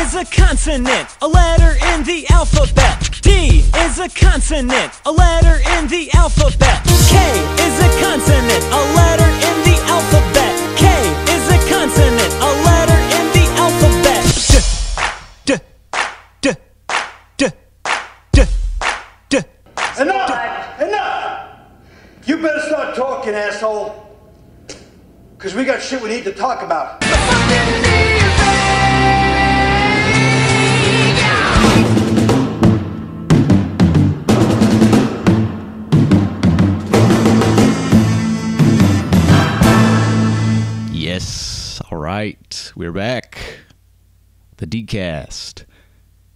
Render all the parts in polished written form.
is a consonant, a letter in the alphabet. D is a consonant, a letter in the alphabet. K is a consonant, a letter in the alphabet. K is a consonant, a letter in the alphabet. D, d, d, d, d, d. Enough! Enough! You better start talking, asshole. Because we got shit we need to talk about. Yes, all right, we're back. The D-Cast.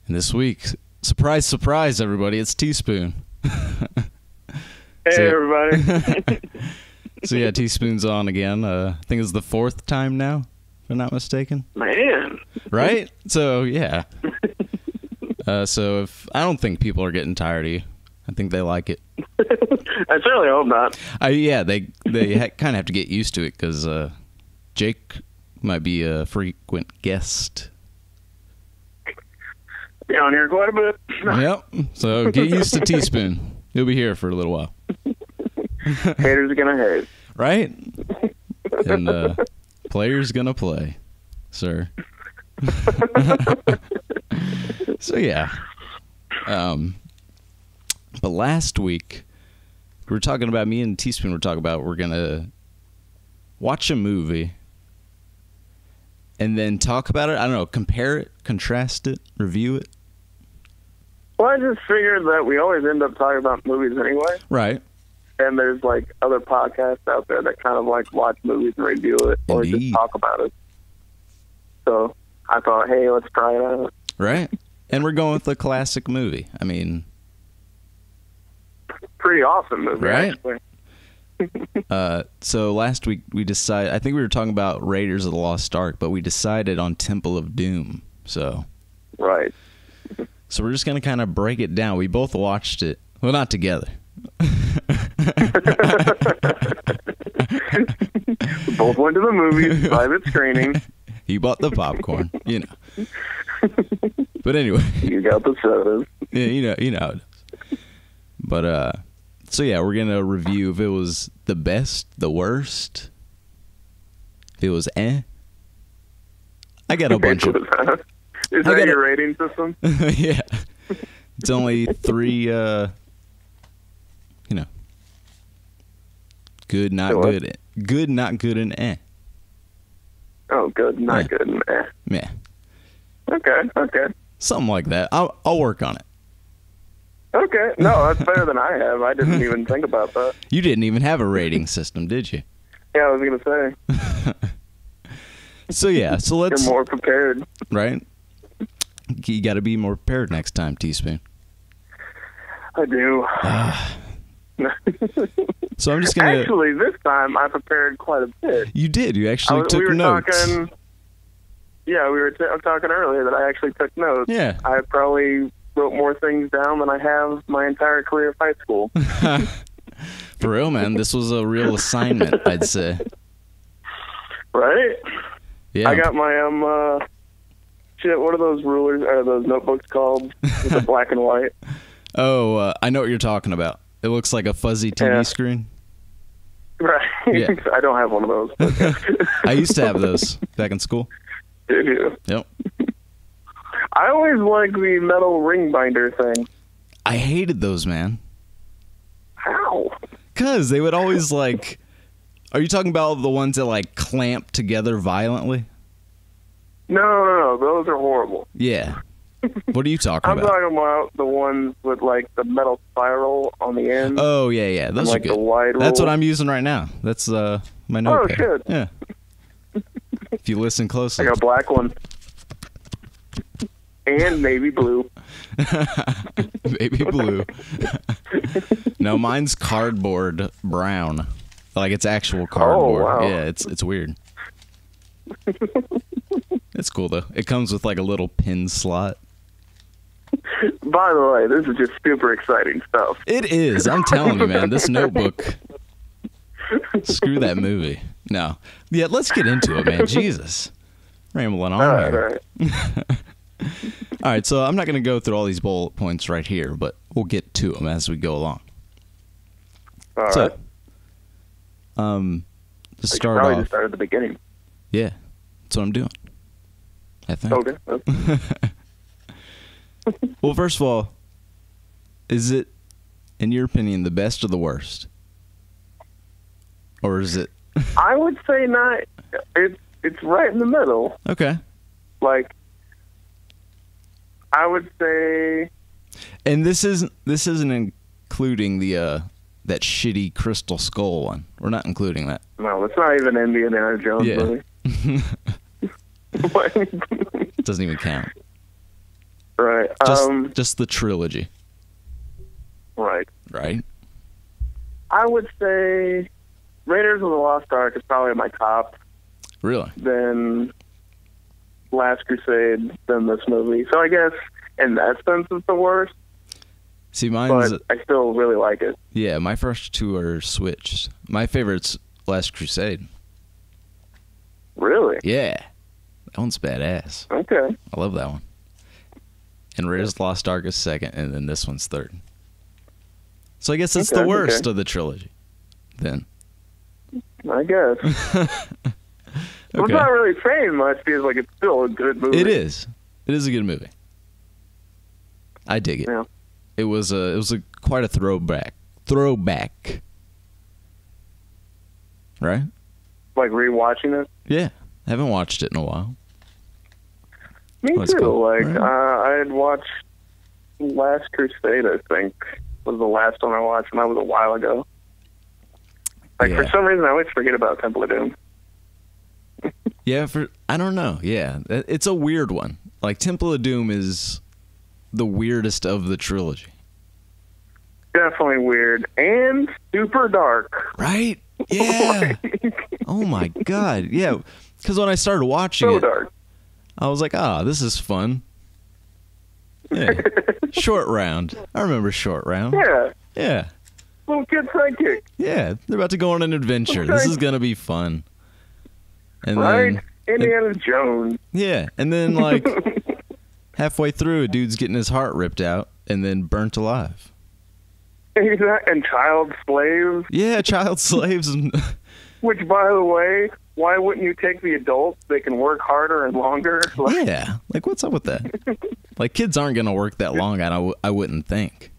And this week, surprise, surprise, everybody, it's Teaspoon. Hey, everybody. So yeah, Teaspoon's on again. I think it's the fourth time now, if I'm not mistaken. Man. Right? So yeah. So if I don't think people are getting tired of you. I think they like it. I certainly hope not. Yeah, they kind of have to get used to it because Jake might be a frequent guest. Be on here quite a bit. Yep. So get used to Teaspoon. He'll be here for a little while. Haters are gonna hate, right? And players gonna play, sir. So yeah, but last week we were talking about, me and Teaspoon were talking about, we're gonna watch a movie and then talk about it. I don't know, compare it, contrast it, review it. Well, I just figured that we always end up talking about movies anyway, right? And there's, like, other podcasts out there that kind of, like, watch movies and review it or Indeed. Just talk about it. So I thought, hey, let's try it out. Right. And we're going with a classic movie. I mean... pretty awesome movie, right? Actually. So last week we decided... I think we were talking about Raiders of the Lost Ark, but we decided on Temple of Doom, so... Right. So we're just going to kind of break it down. We both watched it. Well, not together. We both went to the movies, private screening. You bought the popcorn, you know. But anyway, you got the sodas. Yeah, you know. But so yeah, we're gonna review if it was the best, the worst. If it was I got a bunch of. Is that your rating system? Yeah, it's only three. You know, good, not sure. Good, good, not good, and eh. Oh, good, not good, and eh. Yeah. Okay. Something like that. I'll work on it. Okay, no, that's better than I have. I didn't even think about that. You didn't even have a rating system, did you? Yeah, I was gonna say. So yeah, so let's. You're more prepared, right? You got to be more prepared next time, Teaspoon. I do. So I'm just gonna. Actually, this time I prepared quite a bit. You did. You actually took notes. Yeah, we were talking earlier that I actually took notes. Yeah. I probably wrote more things down than I have my entire career of high school. For real, man. This was a real assignment, I'd say. Right? Yeah. I got my shit. What are those rulers? Are those notebooks called? With the black and white. Oh, I know what you're talking about. It looks like a fuzzy TV screen. Right. Yeah. I don't have one of those. Okay. I used to have those back in school. Did you? Yep. I always liked the metal ring binder thing. I hated those, man. How? Because they would always, like... Are you talking about the ones that, like, clamp together violently? No. Those are horrible. Yeah. What are you talking about? I'm talking about the ones with, like, the metal spiral on the end. Oh, yeah. Those are good. The wide That's roll. What I'm using right now. That's my notepad. Oh, shit. Yeah. If you listen closely. I got a black one. And navy blue. Baby blue. No, mine's cardboard brown. Like, it's actual cardboard. Oh, wow. Yeah, it's weird. It's cool, though. It comes with, like, a little pin slot. By the way, this is just super exciting stuff. It is. I'm telling you, man. This notebook. Screw that movie. No. Yeah, let's get into it, man. Jesus. Rambling on. All right. All right, so I'm not going to go through all these bullet points right here, but we'll get to them as we go along. All so, right. To start off, just start at the beginning. Yeah, that's what I'm doing, I think. Okay. Well, first of all, is it, in your opinion, the best or the worst? Or is it? I would say not. It's right in the middle. Okay. Like, I would say. And this isn't including the that shitty Crystal Skull one. We're not including that. No, it's not even in the Indiana Jones movie. What? It doesn't even count. Right. Just the trilogy. Right. Right. I would say Raiders of the Lost Ark is probably my top. Really? Then Last Crusade, then this movie. So I guess in that sense it's the worst. See, mine's... But I still really like it. Yeah, my first two are switched. My favorite's Last Crusade. Really? Yeah. That one's badass. Okay. I love that one. And Raiders of the Lost Ark is second, and then this one's third. So I guess it's the worst of the trilogy, then. I guess. Okay. Well, I'm not really saying much because, like, it's still a good movie. It is. It is a good movie. I dig it. Yeah. It was quite a throwback. Throwback. Right? Like rewatching it? Yeah. I haven't watched it in a while. Me too. Cool. Like, right. I had watched Last Crusade, I think, was the last one I watched, and that was a while ago. Like, yeah. For some reason, I always forget about Temple of Doom. Yeah, I don't know. Yeah, it's a weird one. Like, Temple of Doom is the weirdest of the trilogy. Definitely weird. And super dark. Right? Yeah. Oh, my God. Yeah, because when I started watching it... So dark. I was like, this is fun. Yeah. Short Round. I remember Short Round. Yeah. Yeah. Little kid sidekick. Yeah. They're about to go on an adventure. Okay. This is going to be fun. And right? Then, Indiana Jones. Yeah. And then, like, halfway through, a dude's getting his heart ripped out and then burnt alive. And child slaves. Yeah, child slaves. Which, by the way... Why wouldn't you take the adults? They can work harder and longer. Like, yeah. Like, what's up with that? Like, kids aren't going to work that long, I wouldn't think.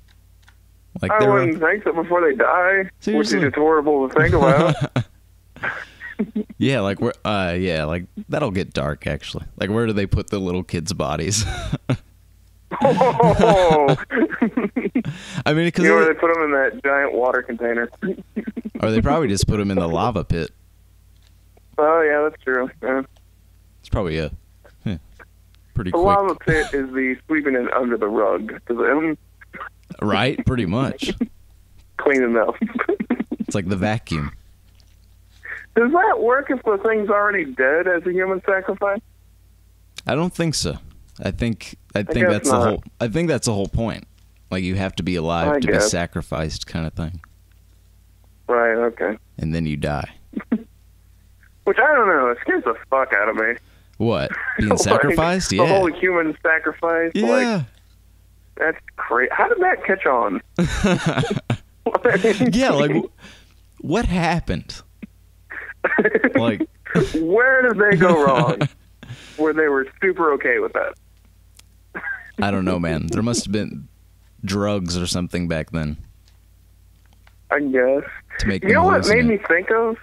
Like, I wouldn't think so before they die. Seriously? Which is horrible to think about. Yeah, like, that'll get dark, actually. Like, where do they put the little kids' bodies? Oh! I mean, because... You know where they put them in that giant water container. Or they probably just put them in the lava pit. Oh, yeah, that's true. Yeah. It's probably pretty quick. The lava pit is the sweeping it under the rug. Right, pretty much. Cleaning up. It's like the vacuum. Does that work if the thing's already dead as a human sacrifice? I don't think so. I think that's the whole. I think that's the whole point. Like, you have to be alive to be sacrificed, kind of thing. Right. Okay. And then you die. Which, I don't know, it scares the fuck out of me. What? Being like, sacrificed? Yeah. The whole human sacrifice. Yeah. Like, that's crazy. How did that catch on? Yeah, like, what happened? Like, where did they go wrong where they were super okay with that? I don't know, man. There must have been drugs or something back then. I guess. To make you know what made me think of?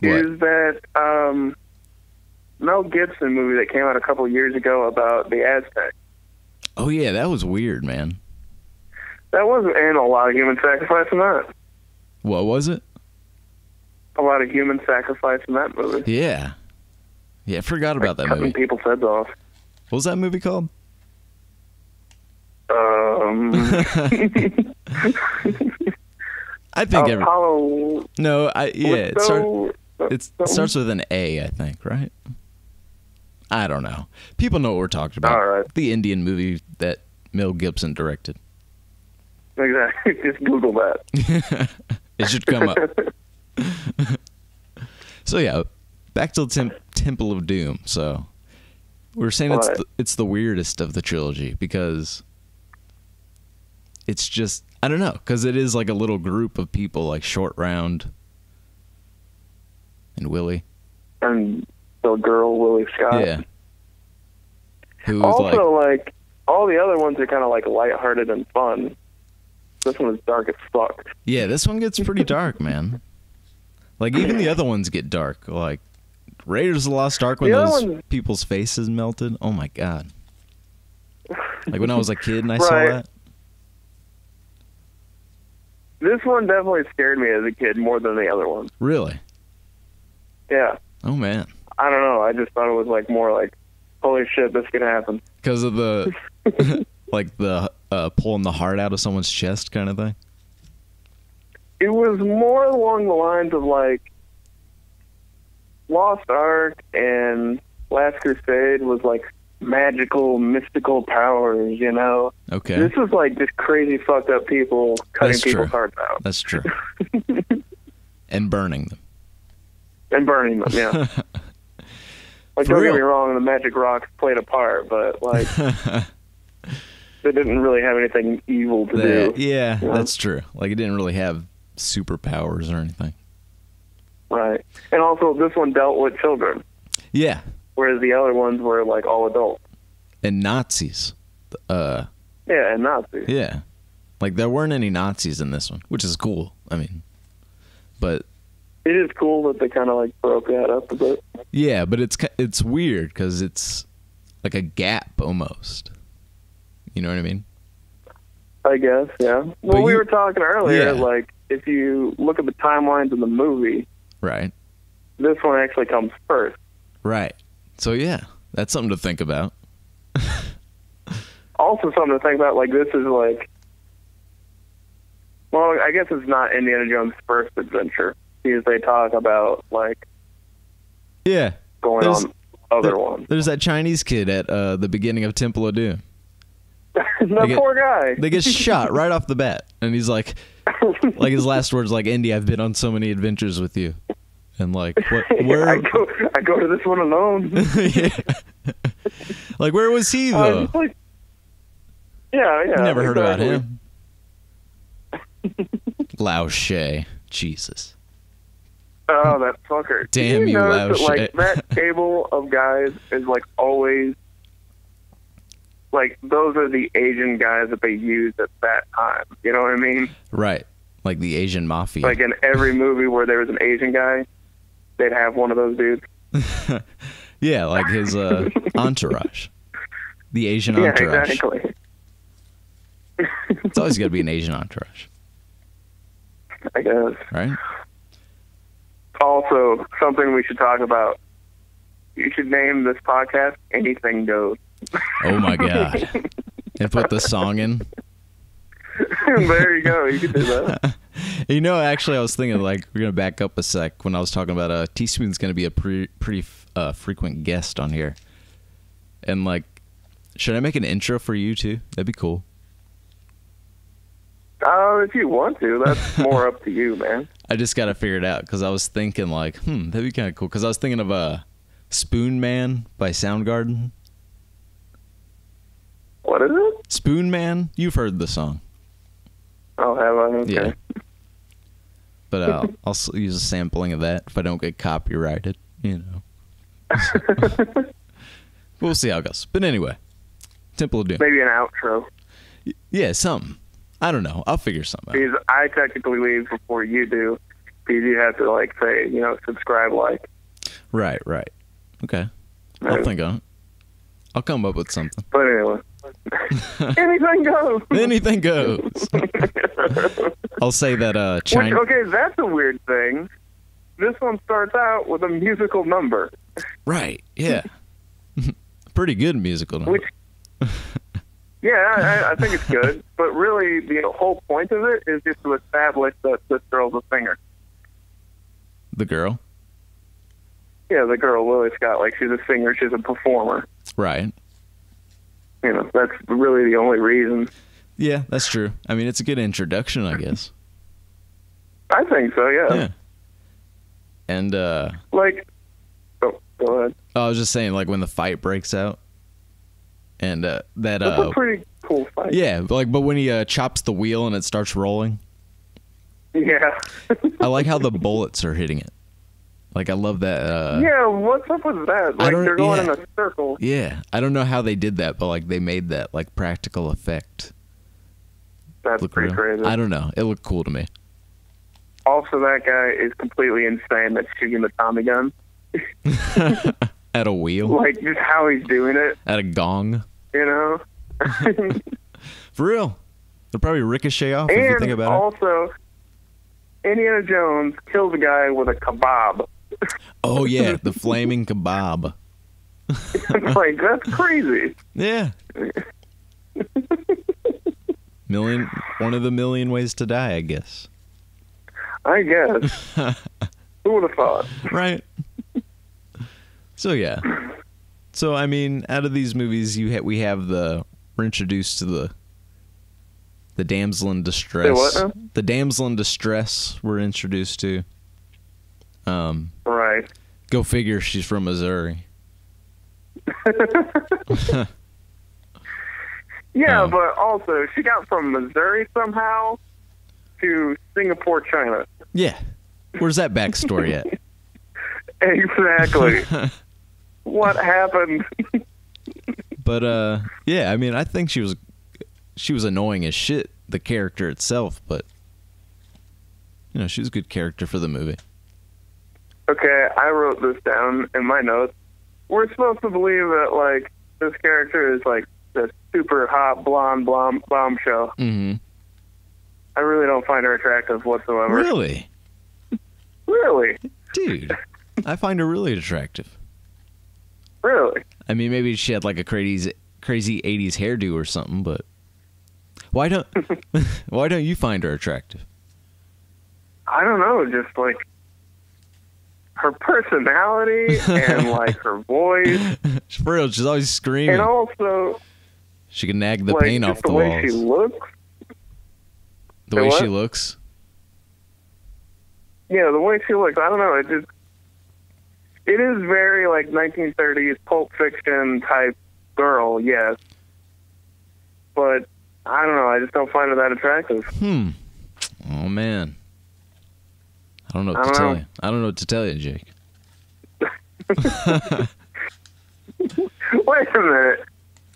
What? Is that Mel Gibson movie that came out a couple of years ago about the Aztecs. Oh, yeah, that was weird, man. That wasn't in a lot of human sacrifice in that. What was it? A lot of human sacrifice in that movie. Yeah. Yeah, I forgot about that movie. Cutting people's heads off. What was that movie called? I think Apollo... No, it starts with an A, I think, right? I don't know. People know what we're talking about. All right. The Indian movie that Mel Gibson directed. Exactly. Just Google that. It should come up. So, yeah, back to the Temple of Doom. So, We were saying it's the weirdest of the trilogy because it's just, I don't know, because it is like a little group of people like Short Round and Willie. And the girl, Willie Scott. Yeah. Who also, like, all the other ones are kind of like lighthearted and fun. This one's dark as fuck. Yeah, this one gets pretty dark, man. Like, even the other ones get dark. Like, Raiders of the Lost Ark, when those people's faces melted. Oh, my God. Like, when I was a kid and I saw that. This one definitely scared me as a kid more than the other one. Really? Yeah. Oh, man. I don't know. I just thought it was, like, more like, holy shit, this could happen. Because of the, like, the pulling the heart out of someone's chest kind of thing? It was more along the lines of, like, Lost Ark and Last Crusade was, like, magical, mystical powers, you know? Okay. This was, like, just crazy fucked up people cutting people's hearts out. That's true. And burning them. And burning them, yeah. Like, don't get me wrong, the magic rocks played a part, but, like, they didn't really have anything evil to do. Yeah, you know? That's true. Like, it didn't really have superpowers or anything. Right. And also, this one dealt with children. Yeah. Whereas the other ones were, like, all adults. And Nazis. Yeah, and Nazis. Yeah. Like, there weren't any Nazis in this one, which is cool. I mean, but... It is cool that they kind of like broke that up a bit. Yeah, but it's weird because it's like a gap almost. You know what I mean? I guess, yeah. Well, but we were talking earlier, like if you look at the timelines in the movie, right? This one actually comes first, right? So yeah, that's something to think about. Also, something to think about. Like this is like, well, I guess it's not Indiana Jones' first adventure. As they talk about, like, yeah, going on other ones. There's that Chinese kid at the beginning of Temple of Doom. That poor guy. They get shot right off the bat, and he's like, like his last words, like, Indy, I've been on so many adventures with you, and like, where I go to this one alone. Like, where was he though? Like, yeah. Never heard about him. Lao She, Jesus. Oh, that fucker! Damn you, Loud Shit! Like that table of guys is like always, like those are the Asian guys that they used at that time. You know what I mean? Right, like the Asian mafia. Like in every movie where there was an Asian guy, they'd have one of those dudes. Yeah, like his entourage, the Asian entourage. Yeah, exactly. It's always got to be an Asian entourage, I guess. Right. Also, something we should talk about. You should name this podcast Anything Goes. Oh, my God. And put the song in. There you go. You can do that. You know, actually, I was thinking, like, we're going to back up a sec when I was talking about Teaspoon's going to be a pretty frequent guest on here. And, like, should I make an intro for you, too? That'd be cool. If you want to, that's more up to you, man. I just got to figure it out because I was thinking like, that'd be kind of cool because I was thinking of Spoonman by Soundgarden. What is it? Spoonman. You've heard the song. Oh, have I? Okay. Yeah. But I'll also use a sampling of that if I don't get copyrighted, you know. So, we'll see how it goes. But anyway, Temple of Doom. Maybe an outro. Yeah, something. I don't know. I'll figure something out. Because I technically leave before you do. Because you have to, like, say, you know, subscribe, like. Right, right. Okay. Maybe. I'll think on it. I'll come up with something. But anyway. Anything goes. Anything goes. I'll say that Which, okay, that's a weird thing. This one starts out with a musical number. Right, yeah. Pretty good musical number. Which... Yeah, I think it's good, but really the whole point of it is just to establish that this girl's a singer. The girl? Yeah, the girl, Willie Scott, like she's a singer, she's a performer. Right. You know, that's really the only reason. Yeah, that's true. I mean, it's a good introduction, I guess. I think so, yeah. And, like, oh, go ahead. I was just saying, like, when the fight breaks out And that that's a pretty cool fight. Yeah, like, but when he chops the wheel and it starts rolling. Yeah. I like how the bullets are hitting it. Like, I love that. Yeah, what's up with that? Like, they're going in a circle. Yeah, I don't know how they did that, but, like, they made that, like, practical effect. That's pretty crazy. I don't know. It looked cool to me. Also, that guy is completely insane that's shooting the Tommy gun. At a wheel? Like, just how he's doing it. At a gong? You know? For real. They'll probably ricochet off if you think about it. And also, Indiana Jones kills a guy with a kebab. Oh, yeah, the flaming kebab. It's like, that's crazy. Yeah. One of the million ways to die, I guess. I guess. Who would have thought? Right. So, yeah. So, I mean, out of these movies, we have we're introduced to the damsel in distress. Say what now? The damsel in distress we're introduced to. Right. Go figure, she's from Missouri. Yeah, but also, she got from Missouri somehow to Singapore, China. Yeah. Where's that backstory at? Exactly. What happened? But, yeah, I mean, I think she was annoying as shit, the character itself, but, you know, she was a good character for the movie. Okay, I wrote this down in my notes. We're supposed to believe that, like, this character is, like, this super hot blonde bombshell. Mm-hmm. I really don't find her attractive whatsoever. Really? Really? Dude, I find her really attractive. Really? I mean, maybe she had, like, a crazy 80s hairdo or something, but... Why don't you find her attractive? I don't know, just like her personality and like her voice. For real, she's always screaming. And also, she can nag the paint off the walls. The way she looks. The way she looks. Yeah, the way she looks. I don't know. It is very like 1930s Pulp Fiction type girl. Yes, but. I don't know. I just don't find her that attractive. Oh, man. I don't know what to tell you. I don't know what to tell you, Jake. Wait a minute.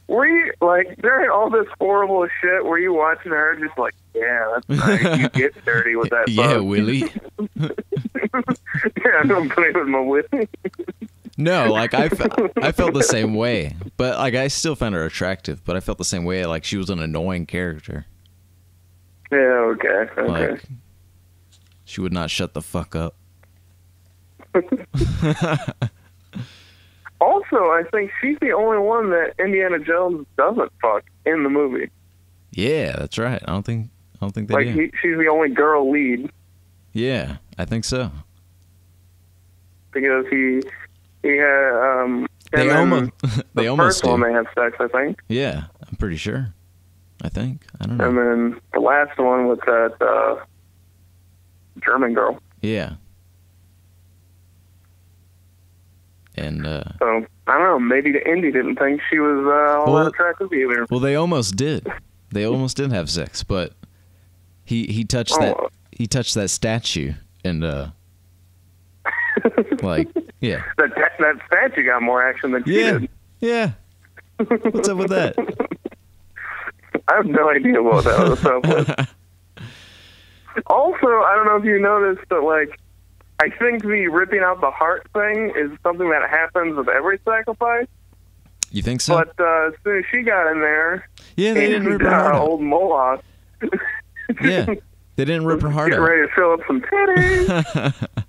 Were you, like, during all this horrible shit, were you watching her just like, yeah, that's nice. You get dirty with that Yeah, bug. Willie. Yeah, I don't play with my Willie. No, like, I felt the same way. But, like, I still found her attractive, but I felt the same way. Like, she was an annoying character. Yeah, okay. Like, she would not shut the fuck up. Also, I think she's the only one that Indiana Jones doesn't fuck in the movie. Yeah, that's right. I don't think they do. Like, she's the only girl lead. Yeah, I think so. Because he had, the first one they have sex, I think. Yeah, I'm pretty sure. I think. I don't know. And then the last one was that German girl. Yeah. And so, I don't know, maybe the Indy didn't think she was all that attractive either. Well, they almost did. They almost did have sex, but he touched that statue and like, yeah. That statue got more action than she did. Yeah. What's up with that? I have no idea what that was up with. Also, I don't know if you noticed, but, like, I think the ripping out the heart thing is something that happens with every sacrifice. You think so? But as soon as she got in there... Yeah, they didn't rip her heart out. Old Moloch. Yeah. They didn't rip her heart out. Getting ready to fill up some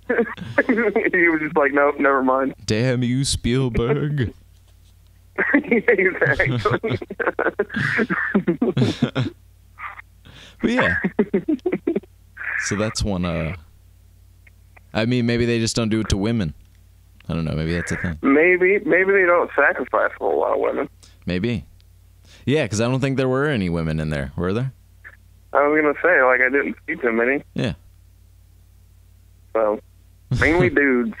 titties. He was just like, nope, never mind. Damn you, Spielberg. Exactly. But yeah. So that's one. I mean, maybe they just don't do it to women. I don't know. Maybe that's a thing. Maybe they don't sacrifice for a lot of women. Maybe. Yeah, because I don't think there were any women in there. Were there? I was going to say, like, I didn't see too many. Yeah. So, mainly dudes.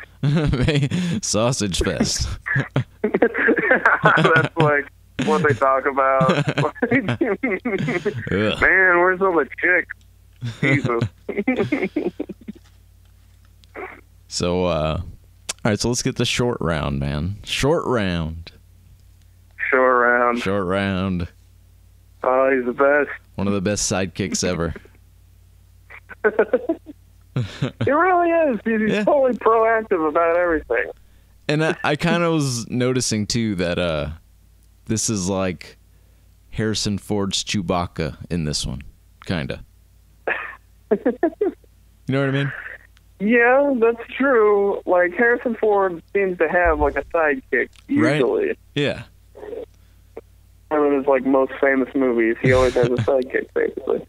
Sausage fest. That's like, what they talk about. Man, where's all the chicks? Jesus. So, all right, so let's get the short round, man. Short round. Short round. Short round. Oh, he's the best. One of the best sidekicks ever. He really is. He's totally proactive about everything. And I kind of was noticing, too, that this is like Harrison Ford's Chewbacca in this one, kind of. You know what I mean? Yeah, that's true. Like, Harrison Ford seems to have, like, a sidekick, usually. Right? Yeah. One of his, like, most famous movies, he always has a sidekick, basically.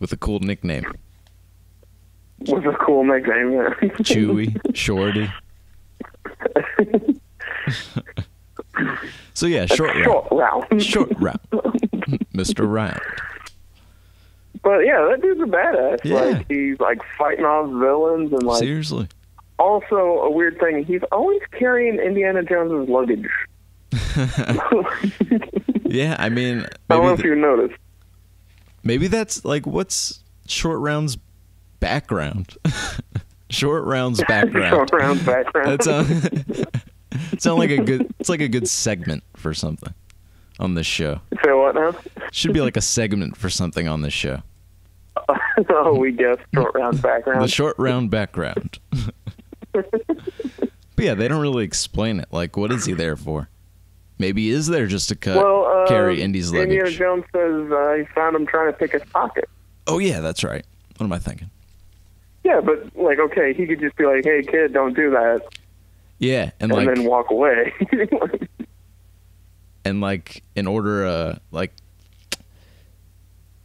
With a cool nickname. With a cool nickname, yeah. Chewy, Shorty. So, yeah, short round. Short round. Mr. Round. But, yeah, that dude's a badass. Yeah. Like, he's, like, fighting off villains and, like... Seriously. Also, a weird thing, he's always carrying Indiana Jones' luggage. Yeah, I mean... Maybe I don't know if you noticed. Maybe that's, like, what's Short Round's background? Short Round's background. Short Round's background. It sounds like a good... It's like a good segment for something on this show. Say what now? Should be like a segment for something on this show. Oh, we guessed Short Round background. The Short Round background. But yeah, they don't really explain it. Like, what is he there for? Maybe is there just to carry Indy's luggage? Indiana Jones says he found him trying to pick his pocket. Oh yeah, that's right. What am I thinking? Yeah, but like, okay, he could just be like, "Hey, kid, don't do that." Yeah, and then walk away. And like, in order, like.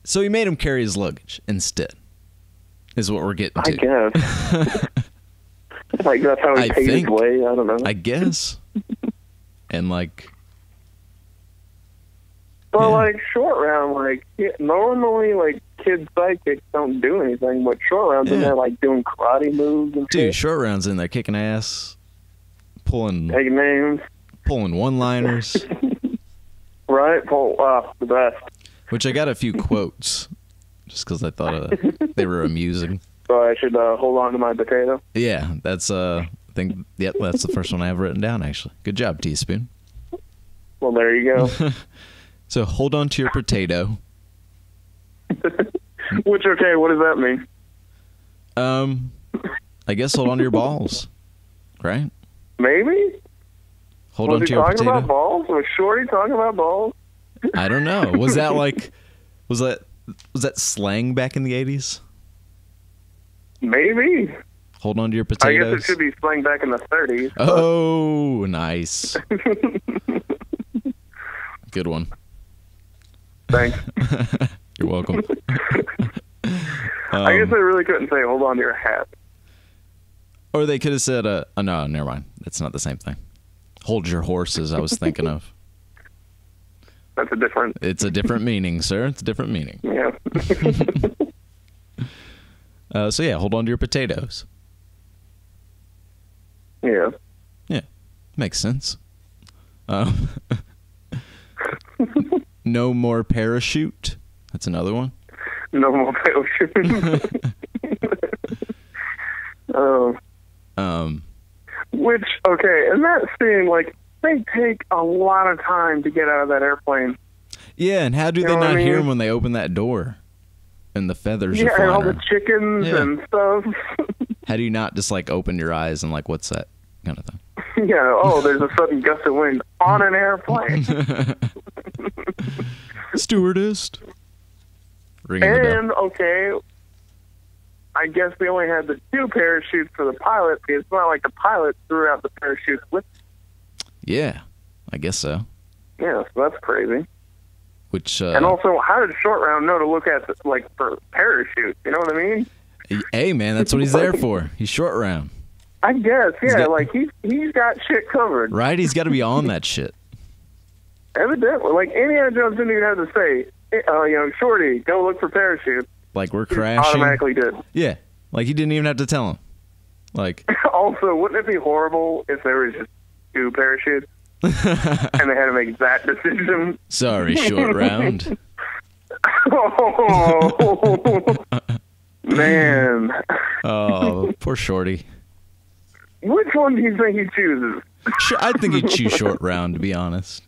So he made him carry his luggage instead, is what we're getting to. I guess. Like, that's how he paid his way, I don't know. I guess. And, like... But, like, Short Round, like, normally, like, kids' sidekicks don't do anything, but Short Round's in there, like, doing karate moves and shit. Dude, Short Round's in there kicking ass, taking names. Pulling one-liners. Right? The best. Which I got a few quotes, just because I thought they were amusing. So I should hold on to my potato? Yeah, that's, I think, yep, that's the first one I have written down, actually. Good job, Teaspoon. Well, there you go. So, hold on to your potato. Which, okay, what does that mean? I guess hold on to your balls, right? Maybe? Hold on to your potato. Was he talking about balls? Was Shorty talking about balls? I don't know. Was that like, was that slang back in the 80s? Maybe. Hold on to your potatoes. I guess it should be slang back in the 30s. Oh, nice. Good one. Thanks. You're welcome. I guess they really couldn't say hold on to your hat. Or they could have said, oh, no, never mind. That's not the same thing. Hold your horses, I was thinking of. That's a different... It's a different meaning, sir. It's a different meaning. Yeah. So, yeah, hold on to your potatoes. Yeah. Yeah. Makes sense. No more parachute. That's another one. No more parachute. Oh. Which, okay, in that scene, like, they take a lot of time to get out of that airplane. Yeah, and how do they not hear them when they open that door? And the feathers are flying around. Yeah, and all the chickens and stuff. How do you not just, like, open your eyes and, like, what's that kind of thing? Yeah, oh, there's a sudden gust of wind on an airplane. Stewardess. And, okay, I guess we only had the two parachutes for the pilot, because it's not like the pilot threw out the parachutes with. Yeah, I guess so. Yeah, so that's crazy. Which and also, how did Short Round know to look at like for parachutes? You know what I mean? Hey, man, that's what he's there for. He's Short Round. I guess, yeah. Like he's got shit covered, right? He's got to be on that shit. Evidently, like Indiana Jones didn't even have to say, "You know, Shorty, go look for parachutes." Like we're crashing. He automatically did. Yeah, like he didn't even have to tell him. Like also, wouldn't it be horrible if there was just two parachutes? and they had to make that decision. Sorry, Short Round. Oh, man. Oh, poor Shorty. Which one do you think he chooses? I think he'd choose Short Round, to be honest.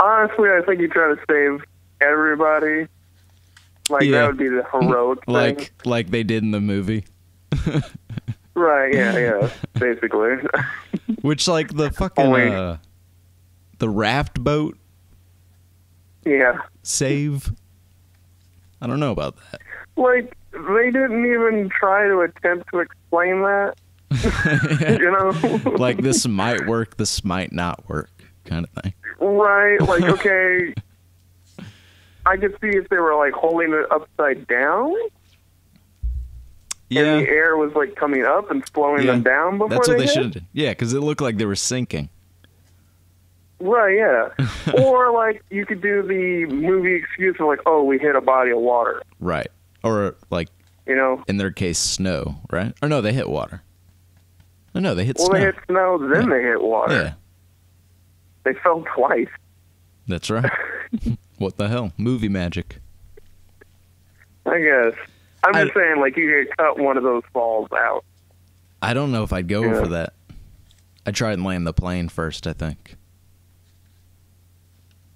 Honestly, I think he'd try to save everybody. Like, yeah. That would be the heroic thing. Like they did in the movie. Right, yeah, basically. Which, like, the fucking, the raft boat? Yeah. Save? I don't know about that. Like, they didn't even try to attempt to explain that. You know? Like, this might work, this might not work, kind of thing. Right, like, okay, I could see if they were, like, holding it upside down. Yeah. And the air was, like, coming up and slowing them down before that's what they should have done. Yeah, because it looked like they were sinking. Right, yeah. Or, like, you could do the movie excuse of, like, oh, we hit a body of water. Right. Or, like, you know, in their case, snow, right? Or no, they hit water. No, they hit snow. Well, they hit snow, then they hit water. Yeah. They fell twice. That's right. What the hell? Movie magic. I guess. I'm just saying, like, you could cut one of those falls out. I don't know if I'd go for that. I'd try and land the plane first, I think.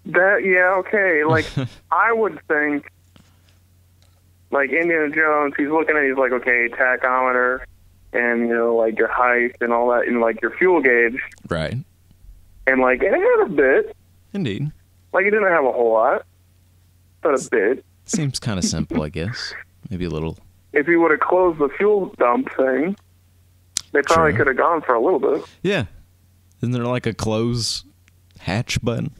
That, yeah, okay. Like, I would think, like, Indiana Jones, he's looking at it, he's like, okay, tachometer, and, you know, like, your height and all that, and, like, your fuel gauge. Right. And, like, it had a bit. Indeed. Like, it didn't have a whole lot, but a bit. Seems kind of simple, I guess. Maybe a little. If you would have closed the fuel dump thing, they probably could have gone for a little bit. Yeah. Isn't there like a close hatch button?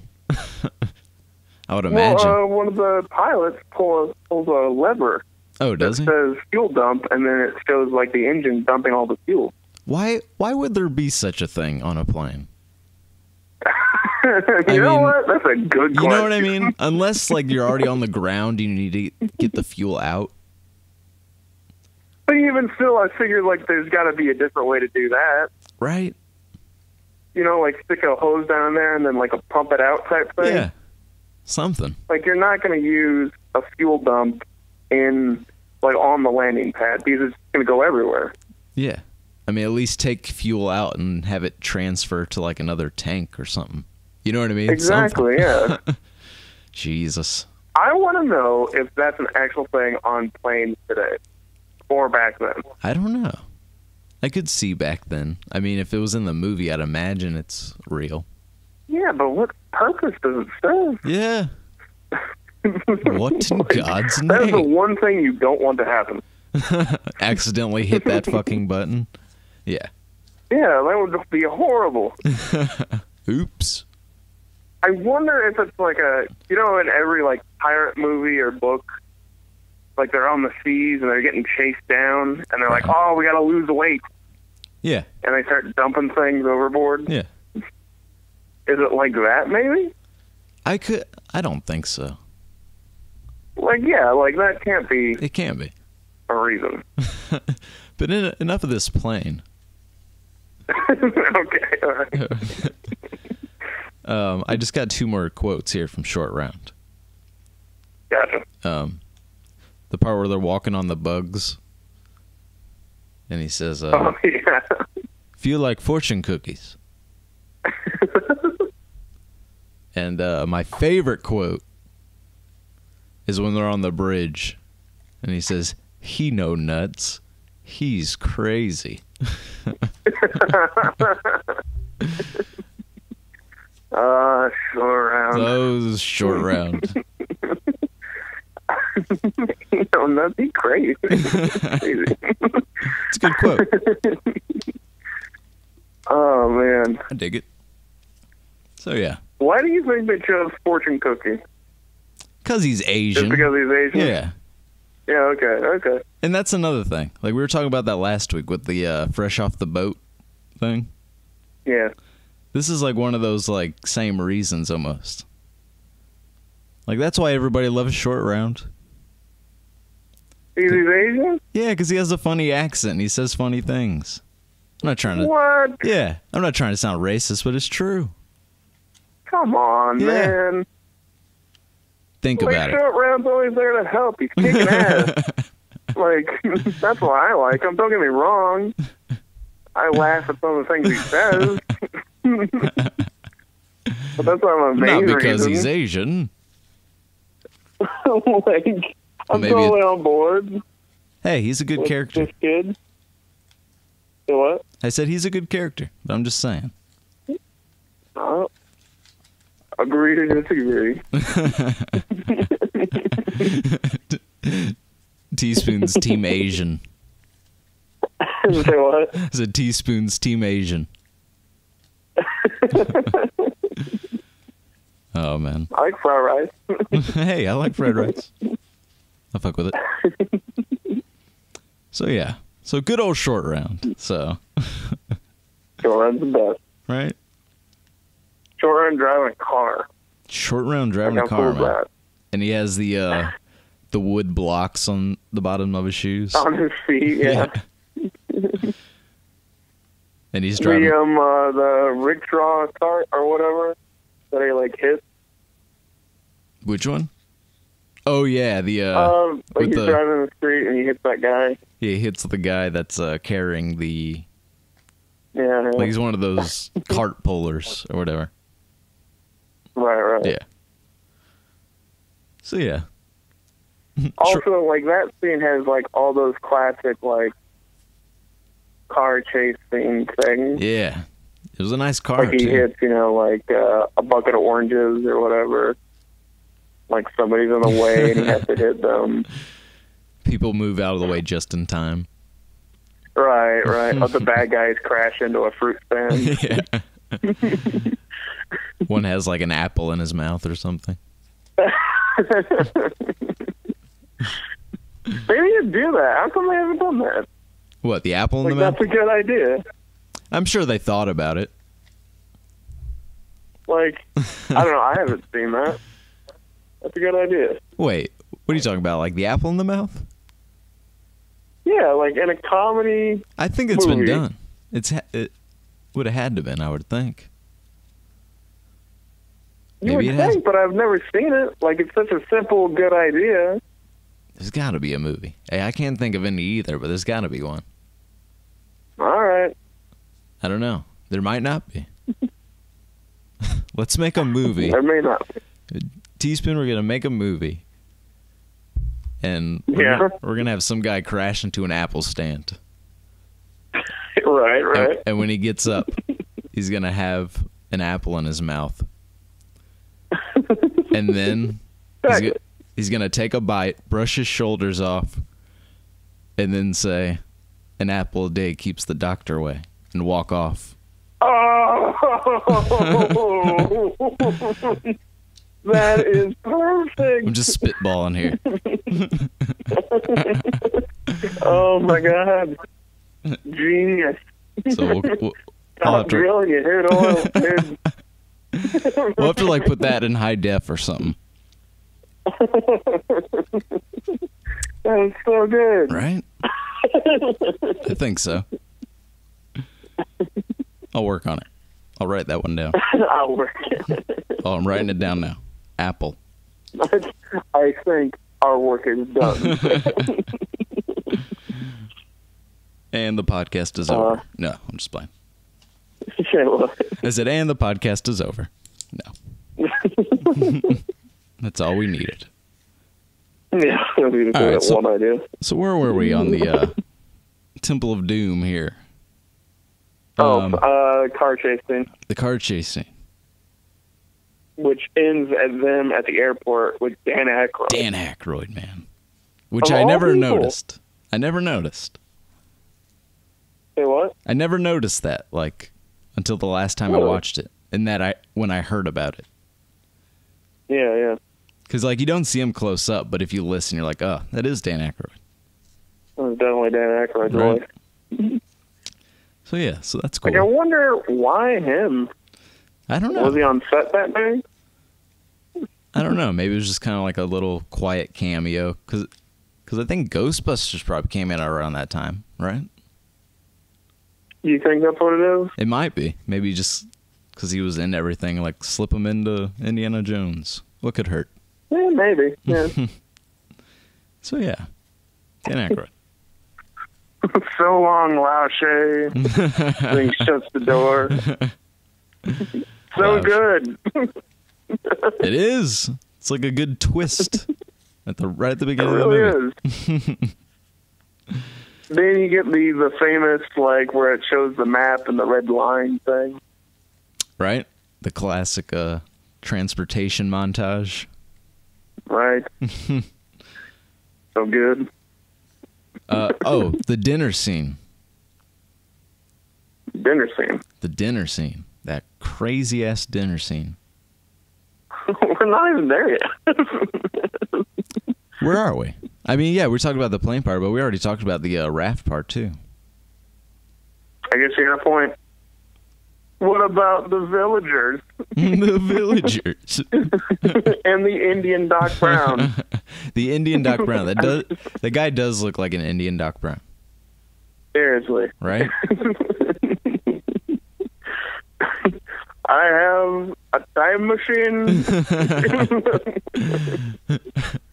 I would imagine. Well, one of the pilots pulls a lever. Oh, does he? It says fuel dump, and then it shows like the engine dumping all the fuel. Why would there be such a thing on a plane? you know what? That's a good question. You know what I mean? Unless like you're already on the ground, you need to get the fuel out. But even still, I figured, like, there's got to be a different way to do that. Right. You know, like, stick a hose down there and then, like, a pump it out type thing. Yeah, something. Like, you're not going to use a fuel dump in, like, on the landing pad because it's going to go everywhere. Yeah. I mean, at least take fuel out and have it transfer to, like, another tank or something. You know what I mean? Exactly, yeah. Jesus. I want to know if that's an actual thing on planes today. Or back then. I don't know. I could see back then. I mean, if it was in the movie, I'd imagine it's real. Yeah, but what purpose does it serve? Yeah. What in God's name? That is the one thing you don't want to happen. Accidentally hit that fucking button? Yeah. Yeah, that would just be horrible. Oops. I wonder if it's like a, you know, in every like pirate movie or book, like, they're on the seas, and they're getting chased down, and they're like, oh, we gotta lose weight. Yeah. And they start dumping things overboard. Yeah. Is it like that, maybe? I don't think so. Like, yeah, like, that can't be... It can't be. ...a reason. But enough of this plane. Okay, all right. I just got 2 more quotes here from Short Round. Gotcha. The part where they're walking on the bugs. And he says, feel like fortune cookies. And my favorite quote is when they're on the bridge. And he says, he no nuts. He's crazy. Short Round. Those Short Round. No, that'd be crazy. It's a good quote. Oh, man. I dig it. So, yeah. Why do you think they chose fortune cookie? Because he's Asian. Just because he's Asian? Yeah. Yeah, okay. And that's another thing. Like, we were talking about that last week with the fresh off the boat thing. Yeah. This is, like, one of those, like, same reasons almost. Like, that's why everybody loves Short Round. He's Asian? Yeah, because he has a funny accent and he says funny things. I'm not trying to. What? Yeah, I'm not trying to sound racist, but it's true. Come on, man. Think about it. Short Round's always there to help. He's kicking ass. Like, that's what I like him. Don't get me wrong. I laugh at some of the things he says. But that's why I'm amazed. Not because he's Asian. Like, I'm totally on board. Hey, he's a good character. This kid. What? I said he's a good character, but I'm just saying. Agree to disagree. Teaspoon's Team Asian. Say what? I said Teaspoon's Team Asian. Oh, man. I like fried rice. Hey, I like fried rice. I fuck with it. So, yeah. So, good old Short Round. So, Short Round's the best. Right? Short Round driving a car. Short Round driving a car, man. And he has the wood blocks on the bottom of his shoes. On his feet, yeah. And he's driving the rickshaw cart or whatever that he like hits. Which one? Oh yeah, the like he's driving the street and he hits that guy. Yeah, he hits the guy that's carrying the. Yeah, like he's one of those cart pullers or whatever. Right, right. Yeah. So yeah. Also, like that scene has like all those classic like car chase scene things. Yeah, it was a nice car. Like he hits, you know, like a bucket of oranges or whatever. Like somebody's in the way and he has to hit them. People move out of the way just in time. Right, right. Let the bad guys crash into a fruit stand. Yeah. One has like an apple in his mouth or something. They need to do that. How come they haven't done that? What, the apple in the mouth? That's a good idea. I'm sure they thought about it. Like, I don't know. I haven't seen that. That's a good idea. Wait, what are you talking about? Like the apple in the mouth? Yeah, like in a comedy. I think it's movie. Been done. It would have had to been, I would think. You Maybe would think, has. But I've never seen it. Like it's such a simple, good idea. There's got to be a movie. Hey, I can't think of any either, but there's got to be one. All right. I don't know. There might not be. Let's make a movie. There may not be. Teaspoon, we're going to make a movie. And we're going to have some guy crash into an apple stand. Right, right. And when he gets up, he's going to have an apple in his mouth. And then he's going to take a bite, brush his shoulders off, and then say, "An apple a day keeps the doctor away," and walk off. Oh! That is perfect. I'm just spitballing here. Oh my god, genius! So I'll have to drilling your head oil, dude. We'll have to like put that in high def or something. That's so good, right? I think so. I'll work on it. I'll write that one down. I'll work. Oh, I'm writing it down now. Apple. I think our work is done. And the podcast is over. No, I'm just playing. Okay, well. I said, and the podcast is over. No. That's all we needed. Yeah, we right, so, one idea. So where were we on the Temple of Doom here? Car chasing. The car chasing. Which ends at them at the airport with Dan Aykroyd. Dan Aykroyd, man. Which I never noticed. I never noticed. Say what? I never noticed that, like, until the last time I watched it. And that when I heard about it. Yeah, yeah. Because, like, you don't see him close up, but if you listen, you're like, oh, that is Dan Aykroyd. Well, definitely Dan Aykroyd. Right. So, yeah, so that's cool. Like, I wonder why him? I don't know. Was he on set that day? I don't know. Maybe it was just kind of like a little quiet cameo. Because I think Ghostbusters probably came in around that time, right? You think that's what it is? It might be. Maybe just because he was in everything, like slip him into Indiana Jones. What could hurt? Yeah, maybe. Yeah. So yeah, Dan Aykroyd. So long, Lausche. I think shuts the door. So good. It is. It's like a good twist right at the beginning of the movie. Is. Then you get the famous, like, where it shows the map and the red line thing. Right? The classic transportation montage. Right. So good. The dinner scene. Dinner scene. The dinner scene. That crazy-ass dinner scene. We're not even there yet. Where are we? I mean, yeah, we're talking about the plane part, but we already talked about the raft part, too. I guess you got a point. What about the villagers? The villagers. And the Indian Doc Brown. The Indian Doc Brown. The guy does look like an Indian Doc Brown. Seriously. Right? I have a time machine.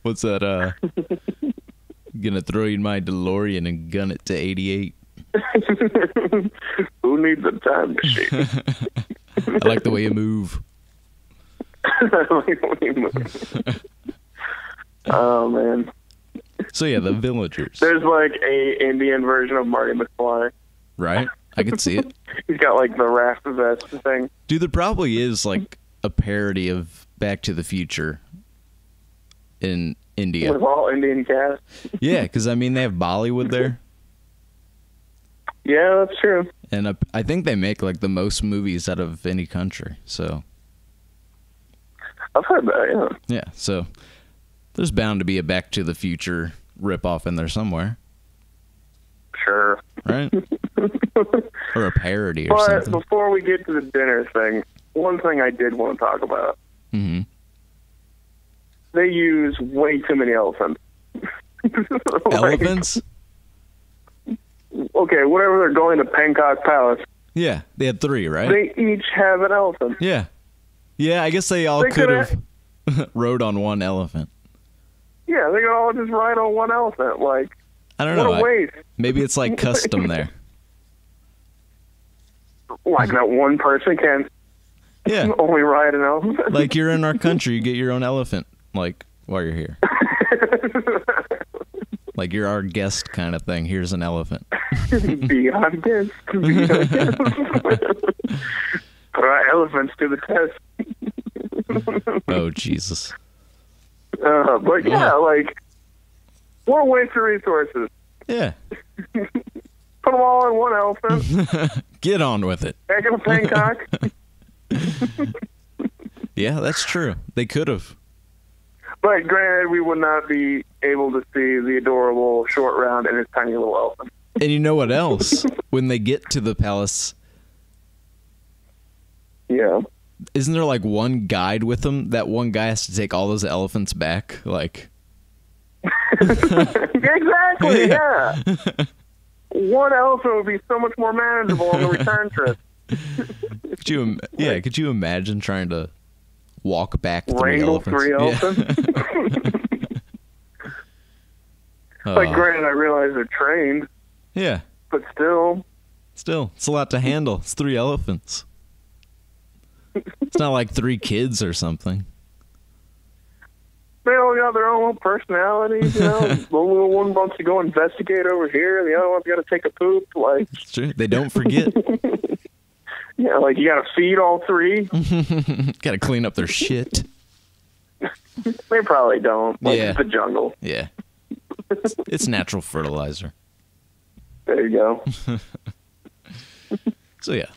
What's that? Gonna throw you in my DeLorean and gun it to 88. Who needs a time machine? I like the way you move. I like the way you move. Oh man. So yeah, the villagers. There's like a Indian version of Marty McFly. Right? I can see it. He's got like the raft vest thing. Dude, there probably is like a parody of Back to the Future in India. With all Indian cast. Yeah, because I mean they have Bollywood there. Yeah, that's true. And I think they make like the most movies out of any country. So I've heard that, yeah. Yeah, so there's bound to be a Back to the Future ripoff in there somewhere. Sure. Right? Or a parody or something. But before we get to the dinner thing, one thing I did want to talk about. Mm-hmm. They use way too many elephants. Elephants? Okay, whatever, they're going to Bangkok Palace. Yeah, they had 3, right? They each have an elephant. Yeah. Yeah, I guess they all could have rode on one elephant. Yeah, they could all just ride on one elephant. Like, I don't know. What a waste. Maybe it's like custom there. Like that one person can only ride an elephant. Like you're in our country, you get your own elephant, like, while you're here. Like you're our guest kind of thing. Here's an elephant. Be our guest. Be our guest. Put our elephants to the test. Oh, Jesus. But yeah, like, what a waste of resources. Yeah. Put them all in one elephant. Get on with it. Back in Bangkok. Yeah, that's true. They could have. But granted, we would not be able to see the adorable Short Round and his tiny little elephant. And you know what else? When they get to the palace, yeah, isn't there like one guide with them? That one guy has to take all those elephants back, like. Exactly. Yeah. One elephant would be so much more manageable on the return trip. Could you imagine trying to walk back three elephants? Yeah. Like, granted, I realize they're trained. Yeah. But still, it's a lot to handle. It's 3 elephants. It's not like 3 kids or something. They all got their own little personalities, you know. The little one wants to go investigate over here, and the other one's got to take a poop. Like, it's true. They don't forget. Yeah, like you got to feed all 3. Got to clean up their shit. They probably don't. Like, it's the jungle. Yeah. It's natural fertilizer. There you go. So, yeah.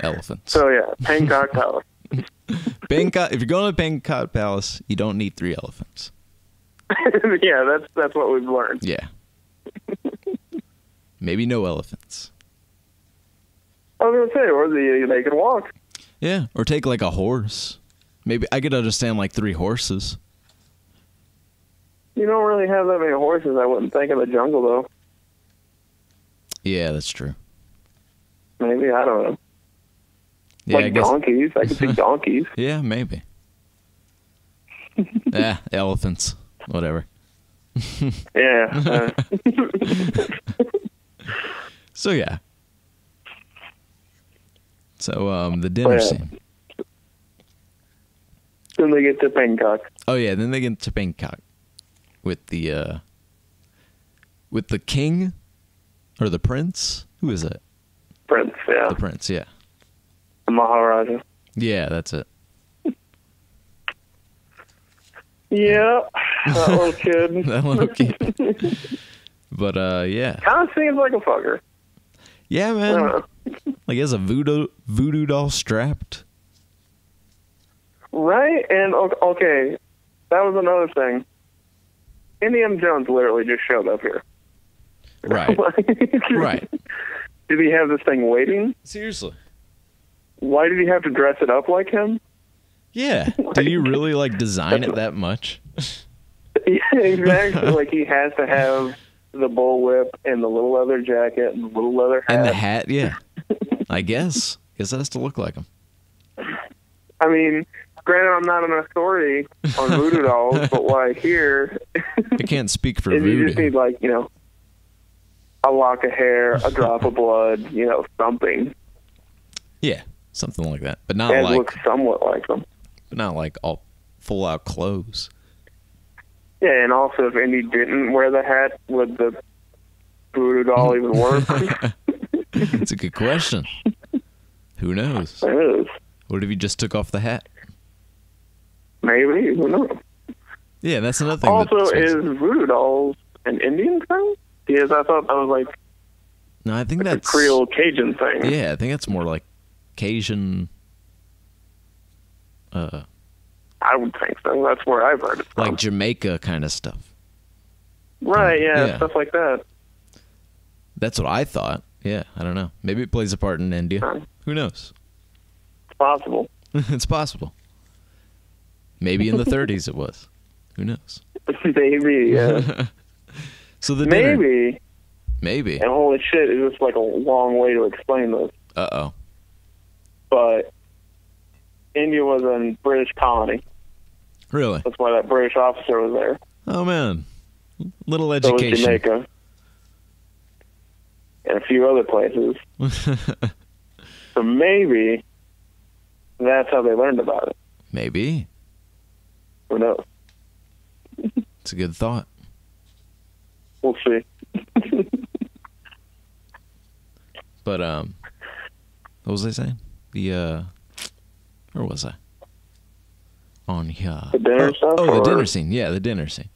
Elephants. So, yeah. Bangkok Palace. Bangkok. If you're going to Bangkok Palace, you don't need 3 elephants. Yeah, that's what we've learned. Yeah. Maybe no elephants. I was gonna say, or they can walk. Yeah, or take like a horse. Maybe I could understand like 3 horses. You don't really have that many horses, I wouldn't think, in the jungle, though. Yeah, that's true. Maybe, I don't know. Yeah, like I guess. Donkeys. I could see donkeys. Yeah, maybe. Yeah, elephants. Whatever. Yeah. So, yeah. So, the dinner scene. Then they get to Bangkok. Oh, yeah, then they get to Bangkok with the king or the prince. Who is it? Prince, yeah. The prince, yeah. The Maharaja. Yeah, that's it. Yeah, that little kid. That little kid. But, yeah. Kind of seems like a fucker. Yeah, man. Like, he has a voodoo doll strapped. Right? And, okay, that was another thing. Indiana Jones literally just showed up here. Right. Right. Did he have this thing waiting? Seriously. Why did he have to dress it up like him? Yeah. Like, did you really, like, design it that much? Yeah, exactly. Like, he has to have the bullwhip and the little leather jacket and the little leather hat. And the hat, yeah. I guess. Guess that has to look like him. I mean, granted, I'm not an authority on voodoo dolls, but like here... I can't speak for voodoo. You just need, like, you know, a lock of hair, a drop of blood, you know, something. Yeah, something like that. But not and like... It looks somewhat like them. But not like all full-out clothes. Yeah, and also if Indy didn't wear the hat, would the voodoo doll even work? That's a good question. Who knows? It is. What if he just took off the hat? Maybe. Who knows? Yeah, that's another thing. Also, is voodoo dolls an Indian thing? Because I thought that was like... No, I think like that's... a Creole Cajun thing. Yeah, I think that's more like Cajun... I would think so. That's where I've heard it from. Like Jamaica kind of stuff. Right, yeah, stuff like that. That's what I thought. Yeah, I don't know. Maybe it plays a part in India. Who knows? It's possible. It's possible. Maybe in the 30s it was. Who knows? Maybe, yeah. So the dinner. Maybe. Maybe. And holy shit, it's just like a long way to explain this. Uh-oh. But... India was a British colony. Really? That's why that British officer was there. Oh, man. Little education. So was Jamaica. And a few other places. So maybe that's how they learned about it. Maybe. Who knows? It's a good thought. We'll see. But, what was I saying? The, Where was I? On here. The dinner stuff? Oh, the dinner scene. Yeah, the dinner scene.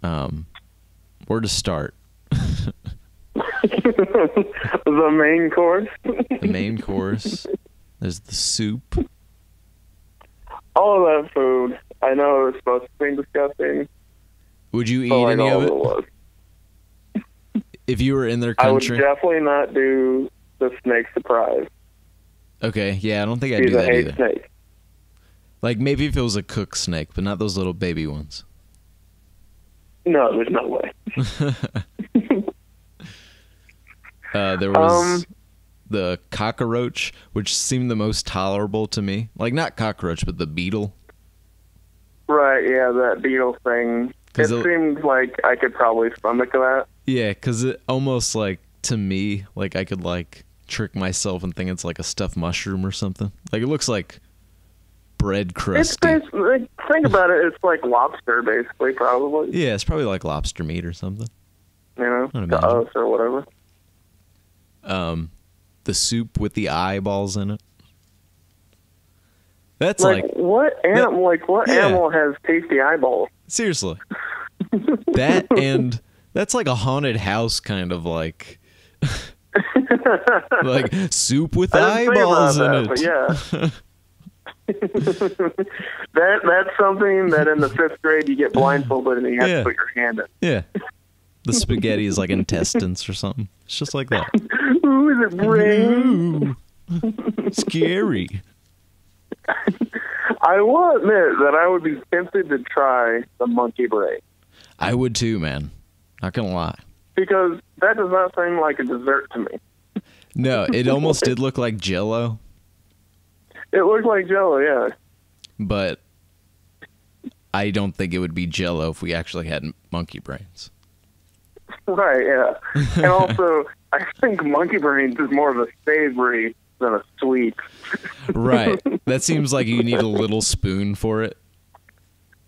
Where to start? The main course. The main course. There's the soup. All of that food. I know it was supposed to be disgusting. Would you eat any of it? If you were in their country? I would definitely not do the snake surprise. Okay, yeah, I don't think I'd do that either. Snake. Like, maybe if it was a cooked snake, but not those little baby ones. No, there's no way. There was the cockroach, which seemed the most tolerable to me. Like, not cockroach, but the beetle. Right, yeah, that beetle thing. It seemed like I could probably stomach that. Yeah, because it almost, like, to me, like, I could, like... trick myself and think it's like a stuffed mushroom or something. Like it looks like bread crust. Think about it, it's like lobster basically, probably. Yeah, it's probably like lobster meat or something. You know, to us or whatever. The soup with the eyeballs in it. That's like what animal? Like what animal has tasty eyeballs? Seriously, that and that's like a haunted house kind of like. Like soup with eyeballs in it. But yeah. that's something that in the 5th grade you get blindfolded and you have to put your hand in. Yeah. The spaghetti is like intestines or something. It's just like that. Ooh, is it brain? Ooh. Scary. I will admit that I would be tempted to try the monkey brain. I would too, man. Not gonna lie. Because that does not seem like a dessert to me. No, it almost did look like Jell-O. It looked like Jell-O, yeah. But I don't think it would be Jell-O if we actually had monkey brains. Right, yeah. And also, I think monkey brains is more of a savory than a sweet. Right. That seems like you need a little spoon for it.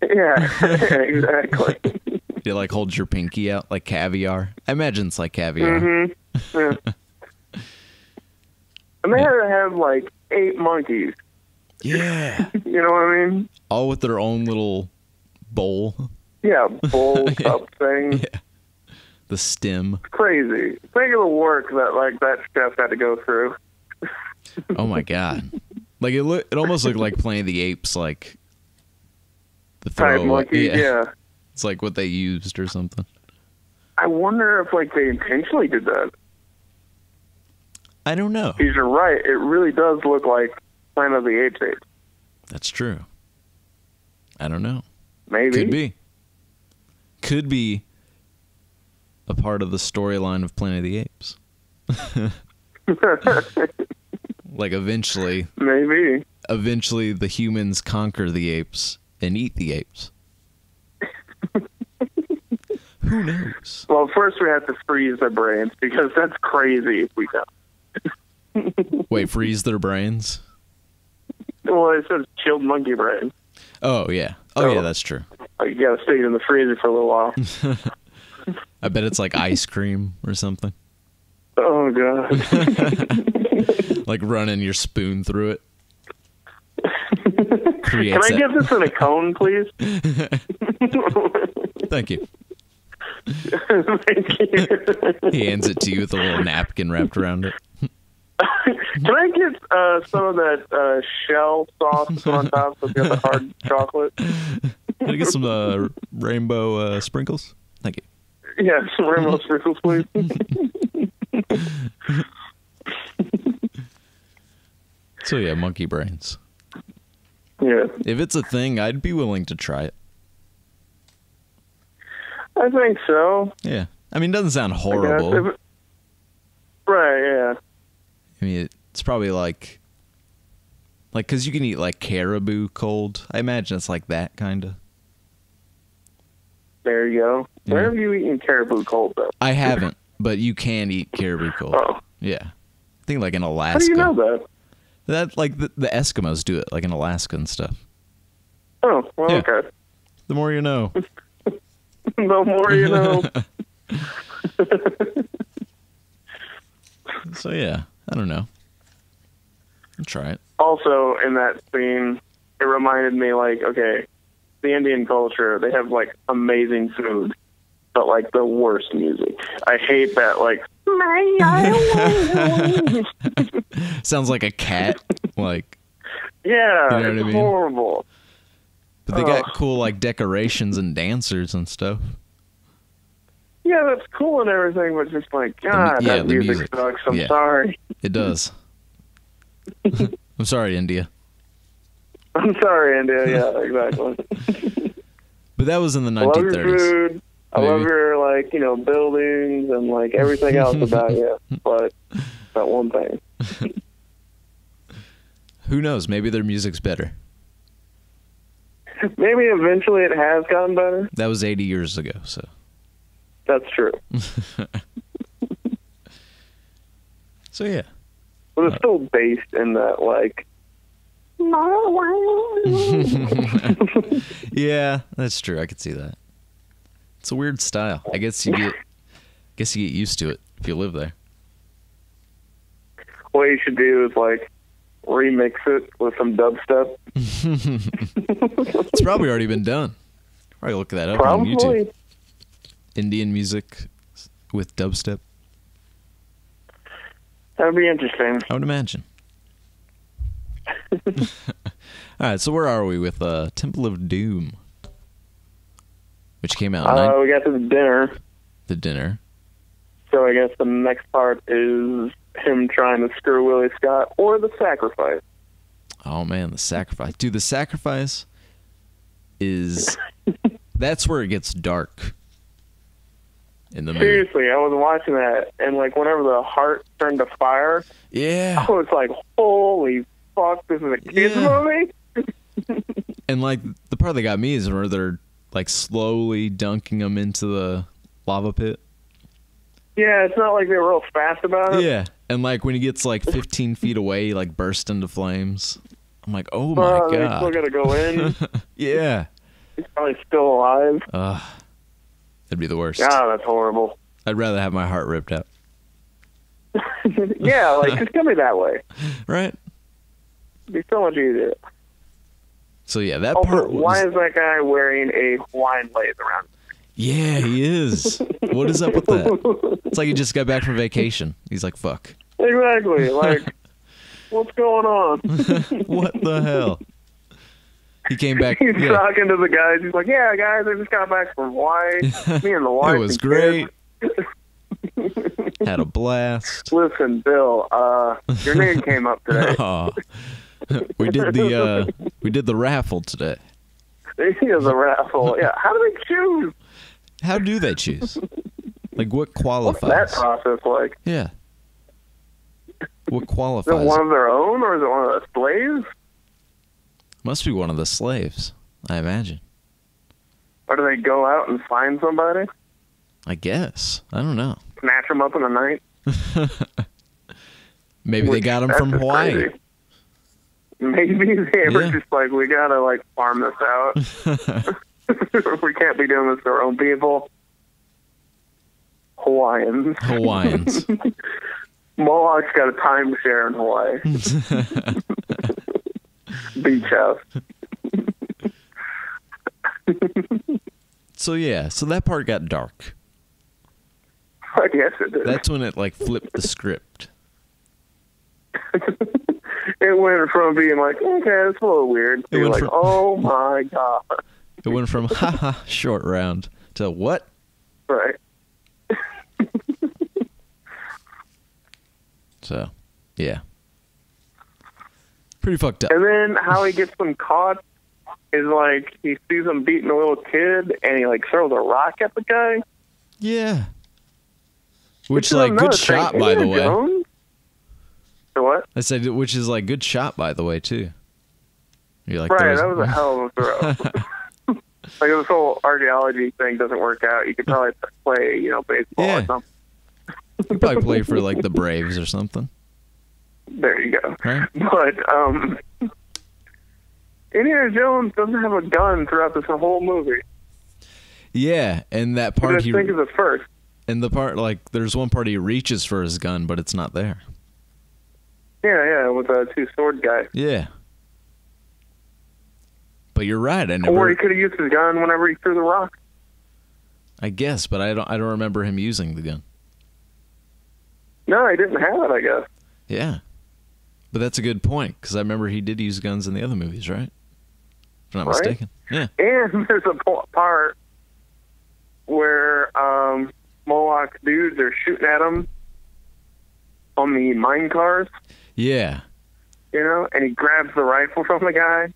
Yeah, exactly. It like holds your pinky out like caviar. I imagine it's like caviar. Mm-hmm. Yeah. And they had to have like 8 monkeys. Yeah. You know what I mean? All with their own little bowl. Yeah, bowl cup thing. Yeah. The stem. It's crazy. Think of the work that like that chef had to go through. Oh my god! Like it almost looked like Planet of the Apes, like the throwaway. Yeah. It's like what they used or something. I wonder if like they intentionally did that. I don't know. Because you're right. It really does look like Planet of the Apes. That's true. I don't know. Maybe. Could be. Could be a part of the storyline of Planet of the Apes. Like eventually. Maybe. Eventually the humans conquer the apes and eat the apes. Who knows? Well, first we have to freeze their brains because that's crazy if we don't. Wait, freeze their brains? Well, it says chilled monkey brains. Oh, yeah. Oh, so, yeah, that's true. You got to stick it in the freezer for a little while. I bet it's like ice cream or something. Oh, God. Like running your spoon through it. Can I get this in a cone, please? Thank you. Thank you. He hands it to you with a little napkin wrapped around it. Can I get some of that shell sauce on top so we got the hard chocolate? Can I get some rainbow sprinkles? Thank you. Yeah, some rainbow sprinkles, please. So yeah, monkey brains. Yeah. If it's a thing, I'd be willing to try it. I think so. Yeah. I mean, it doesn't sound horrible. Right, yeah. I mean, it's probably like, because you can eat, like, caribou cold. I imagine it's like that, kind of. There you go. Yeah. Where have you eaten caribou cold, though? I haven't, but you can eat caribou cold. Oh. Yeah. I think, like, in Alaska. How do you know that? That, like, the Eskimos do it, like, in Alaska and stuff. Oh, well, yeah. Okay. The more you know. The more you know. So, yeah. I don't know. I'll try it. Also, in that scene, it reminded me, like, okay, the Indian culture, they have, like, amazing food, but, like, the worst music. I hate that, like, sounds like a cat. Like, yeah, you know it's what I mean? Horrible. But they got cool, like, decorations and dancers and stuff. Yeah, that's cool and everything, but just like, God, that music sucks. I'm sorry. It does. I'm sorry, India. I'm sorry, India. Yeah, exactly. But that was in the 1930s. I love your food. I love your, like, you know, buildings and, like, everything else about you. But that one thing. Who knows? Maybe their music's better. Maybe eventually it has gotten better. That was 80 years ago, so. That's true. So, yeah. But it's still based in that, like, yeah, that's true. I could see that. It's a weird style. I guess you get used to it if you live there. What you should do is, like, remix it with some dubstep. It's probably already been done. Probably look that up on YouTube. Indian music with dubstep. That would be interesting. I would imagine. All right, so where are we with Temple of Doom, which came out? We got to the dinner. The dinner. So I guess the next part is him trying to screw Willie Scott or the sacrifice. Oh man, the sacrifice. Dude, the sacrifice is that's where it gets dark. in the movie. Seriously, I was watching that, and like whenever the heart turned to fire, yeah, I was like, holy fuck, this is a kids movie? And like the part that got me is where they're like slowly dunking them into the lava pit. Yeah, it's not like they were real fast about it. Yeah, and like when he gets like 15 feet away, he like bursts into flames. I'm like, oh my God. They still gotta go in. Yeah. He's probably still alive. That'd be the worst. God, that's horrible. I'd rather have my heart ripped out. Yeah, like, just tell me that way. Right? It'd be so much easier. So, yeah, that part was... Why is that guy wearing a Hawaiian blazer around? Yeah, he is. What is up with that? It's like he just got back from vacation. He's like, fuck. Exactly. Like, what's going on? What the hell? He came back. He's talking to the guys. He's like, yeah, guys, I just got back from Hawaii. Me and the wife. It was great. Had a blast. Listen, Bill, your name came up today. Oh, we did the raffle today. It is a raffle. Yeah. How do they choose? How do they choose? Like, what qualifies? What's that process like? Yeah. What qualifies? Is it one of their own, or is it one of the slaves? Must be one of the slaves, I imagine. Or do they go out and find somebody? I guess. I don't know. Snatch them up in the night? Maybe they got them from Hawaii. Crazy. Maybe they were just like, we gotta like farm this out. We can't be doing this to our own people. Hawaiians. Moloch's got a timeshare in Hawaii. Beach house. So yeah, so that part got dark. I guess it did. That's when it like flipped the script. It went from being like, okay, that's a little weird, to like, oh my God. It went from haha Short Round to what? Right. So yeah. Pretty fucked up. And then how he gets them caught is like he sees them beating a little kid, and he like throws a rock at the guy. Yeah. Which like good shot, by the way. What? I said, which is like good shot, by the way, too. You're like, right, that was a hell of a throw. Like this whole archaeology thing doesn't work out. You could probably play, you know, baseball or something. You could probably play for like the Braves or something. There you go. Right. But Indiana Jones doesn't have a gun throughout this whole movie. Yeah, and that part I think is the first. And the part like there's one part he reaches for his gun, but it's not there. Yeah, with a two-sword guy. Yeah. But you're right. Or he could have used his gun whenever he threw the rock. I guess, but I don't remember him using the gun. No, he didn't have it, I guess. Yeah. But that's a good point, because I remember he did use guns in the other movies, right? If I'm not mistaken. Yeah. And there's a part where Moloch dudes are shooting at him on the mine cars. Yeah. You know, and he grabs the rifle from the guy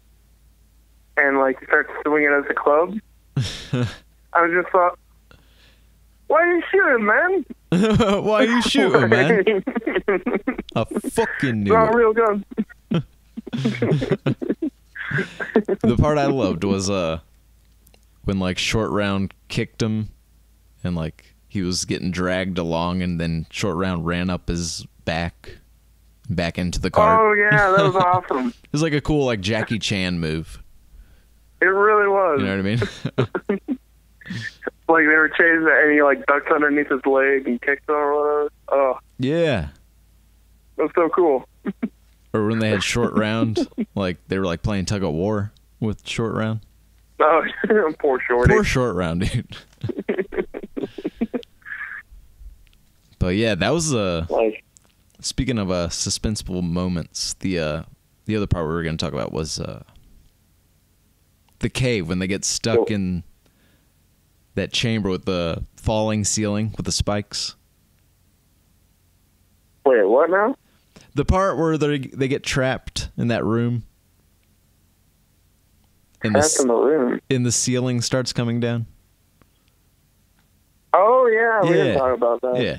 and, like, starts swinging at the club. I just thought, why are you shooting, man? Why are you shooting, man? I fucking knew it. Not a real gun. The part I loved was when, like, Short Round kicked him and, like, he was getting dragged along, and then Short Round ran up his back into the car. Oh yeah, that was awesome. It was like a cool like Jackie Chan move. It really was. You know what I mean? Like they were chasing, and he like ducks underneath his leg and kicks him or whatever. Oh yeah, that was so cool. Or when they had Short Round, like they were like playing tug of war with Short Round. Oh, poor Shorty. Poor Short Round, dude. But yeah, that was a. Speaking of suspenseful moments, the other part we were going to talk about was the cave when they get stuck in that chamber with the falling ceiling with the spikes. Wait, what now? The part where they get trapped in that room. Trapped in the room. And the ceiling starts coming down. Oh yeah, we didn't talk about that. Yeah.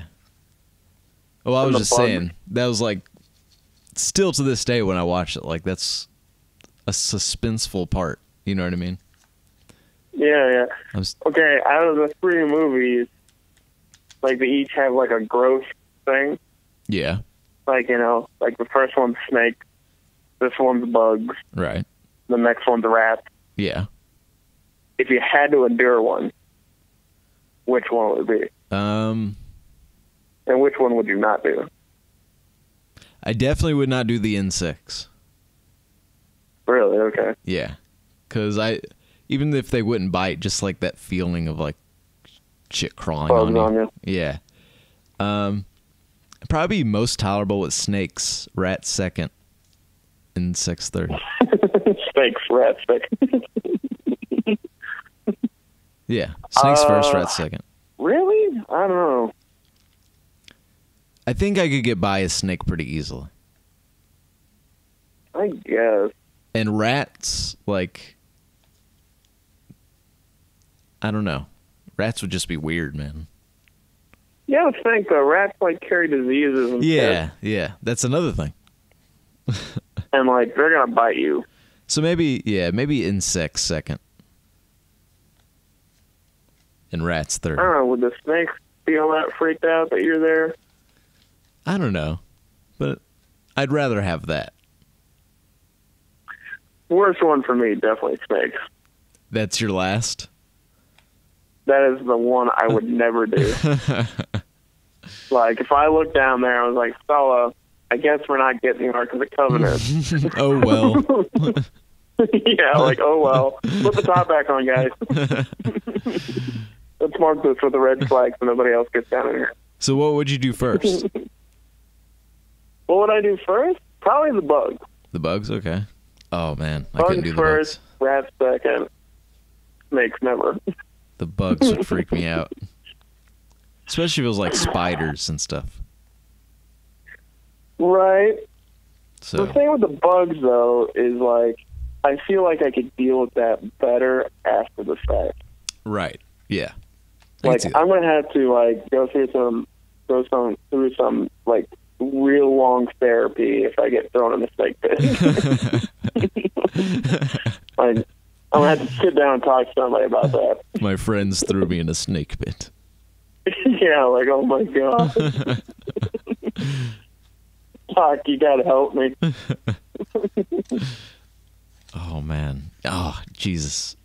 Well, I was just saying, that was like, still to this day when I watch it, like, that's a suspenseful part. You know what I mean? Yeah, yeah. Okay, out of the three movies, like, they each have, like, a gross thing. Yeah. Like, you know, like, the first one's snakes, this one's bugs. Right. The next one's rats. Yeah. If you had to endure one, which one would it be? And which one would you not do? I definitely would not do the insects. Really? Okay. Yeah. Because even if they wouldn't bite, just like that feeling of like shit crawling on you. Yeah. Probably most tolerable with snakes, rats second, insects third. Snakes, rats second. Yeah. Snakes first, rats second. Really? I don't know. I think I could get by a snake pretty easily. I guess. And rats, like, I don't know. Rats would just be weird, man. Yeah, I would think though. Rats, like, carry diseases and stuff. Yeah. That's another thing. And, like, they're going to bite you. So maybe insects second. And rats third. I don't know. Would the snakes be all that freaked out that you're there? I don't know, but I'd rather have that. Worst one for me, definitely snakes. That's your last? That is the one I would never do. Like, if I looked down there, I was like, fella, I guess we're not getting the Ark of the Covenant. Oh, well. Yeah, like, oh, well. Put the top back on, guys. Let's mark this with a red flag so nobody else gets down here. So what would you do first? What would I do first? Probably the bugs. The bugs? Okay. Oh, man. I couldn't do the bugs. Rats second. Snakes never. The bugs would freak me out. Especially if it was like spiders and stuff. Right. So. The thing with the bugs, though, is like, I feel like I could deal with that better after the fact. Right. Yeah. Like, I'm going to have to, like, go through some, like, real long therapy if I get thrown in a snake pit. Like, I'm going to have to sit down and talk to somebody about that. My friends threw me in a snake pit. Yeah, like, oh my God. Doc, you got to help me. Oh, man. Oh, Jesus.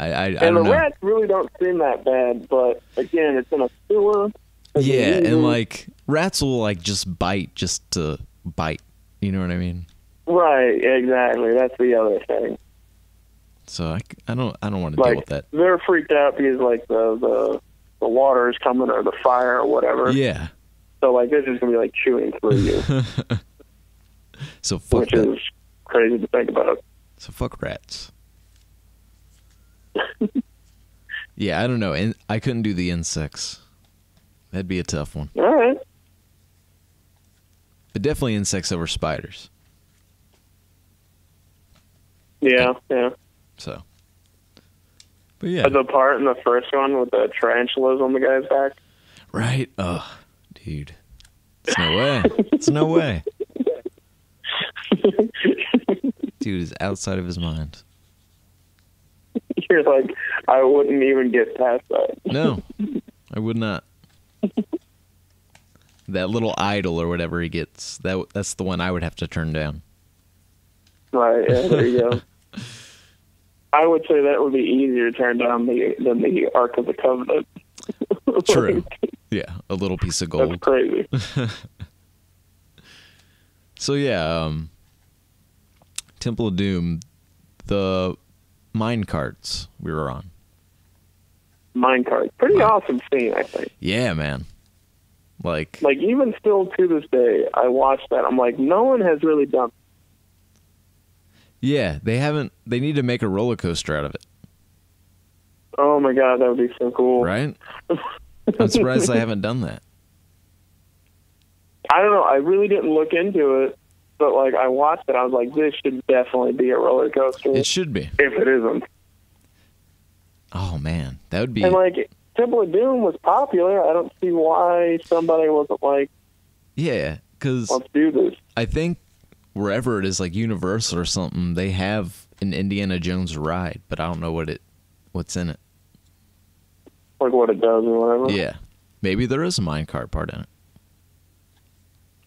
I don't know. Rats really don't seem that bad, but again, it's in a sewer. Yeah, and like rats will like just bite just to bite. You know what I mean? Right, exactly. That's the other thing. So I don't want to deal with that. They're freaked out because like the water is coming or the fire or whatever. Yeah. So like they're just gonna be like chewing through you. So fuck which that. Is crazy to think about. So fuck rats. Yeah, I don't know. And I couldn't do the insects. That'd be a tough one. All right. But definitely insects over spiders. Yeah. So. But yeah. The part in the first one with the tarantulas on the guy's back. Right. Oh, dude. It's no way. It's no way. Dude is outside of his mind. You're like, I wouldn't even get past that. No, I would not. That little idol or whatever he gets, that's the one I would have to turn down. Right, yeah, there you go. I would say that would be easier to turn down than the Ark of the Covenant. True. Yeah, a little piece of gold. That's crazy. So yeah, Temple of Doom, the mine carts we were on. Mine carts. Pretty awesome scene, I think. Yeah, man. Like even still to this day, I watch that. I'm like, no one has really done. Yeah, they haven't. They need to make a roller coaster out of it. Oh my God, that would be so cool. Right? I'm surprised I haven't done that. I don't know. I really didn't look into it. But, like, I watched it. I was like, this should definitely be a roller coaster. It should be. If it isn't. Oh, man. That would be. And, like, Temple of Doom was popular. I don't see why somebody wasn't like, yeah, because let's do this. I think wherever it is, like Universal or something, they have an Indiana Jones ride, but I don't know what's in it. Like what it does or whatever. Yeah, maybe there is a minecart part in it.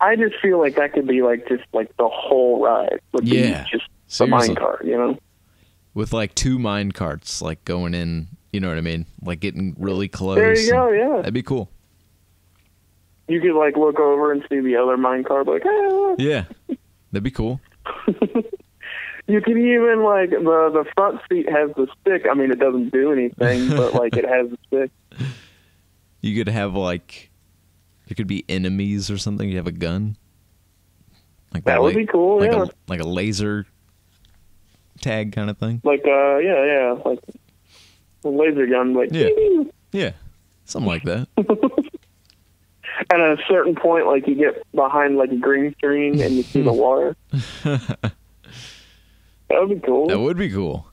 I just feel like that could be like just like the whole ride. Would yeah, be just seriously. The minecart, you know, with like two minecarts like going in. You know what I mean? Like getting really close. There you go. Yeah, that'd be cool. You could like look over and see the other minecart, like ah. Yeah, that'd be cool. You can even like the front seat has the stick. I mean, it doesn't do anything, but like it has the stick. You could have like there could be enemies or something. You have a gun. Like that would be cool. Like yeah, like a laser tag kind of thing. Like like. A laser gun, like yeah, ding. Yeah, something like that. And at a certain point, like you get behind like a green screen and you see the water. That would be cool. That would be cool.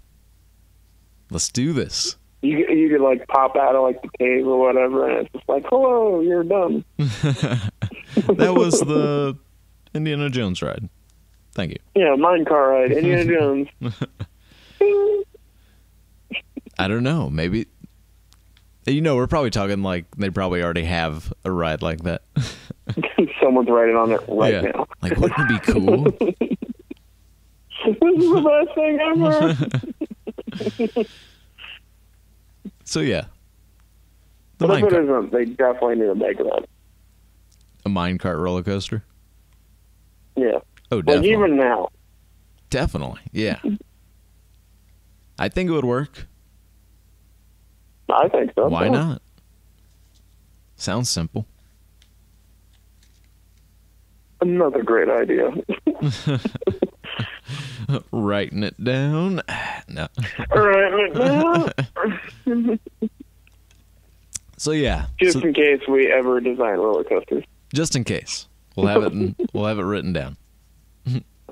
Let's do this. You could like pop out of like the cave or whatever, and it's just like, hello, you're done. That was the Indiana Jones ride. Thank you. Yeah, minecar ride, Indiana Jones. Ding. I don't know. Maybe, you know, we're probably talking like they probably already have a ride like that. Someone's riding on it right yeah. now. Like, wouldn't it be cool? This is the best thing ever. So yeah, but if it isn't, they definitely need to make that a minecart roller coaster. Yeah. Oh, definitely. Like even now. Definitely, yeah. I think it would work. I think so. Why not? Sounds simple. Another great idea. Writing it down. No. Writing it down. So yeah. Just in case we ever design roller coasters. Just in case. We'll have it written down.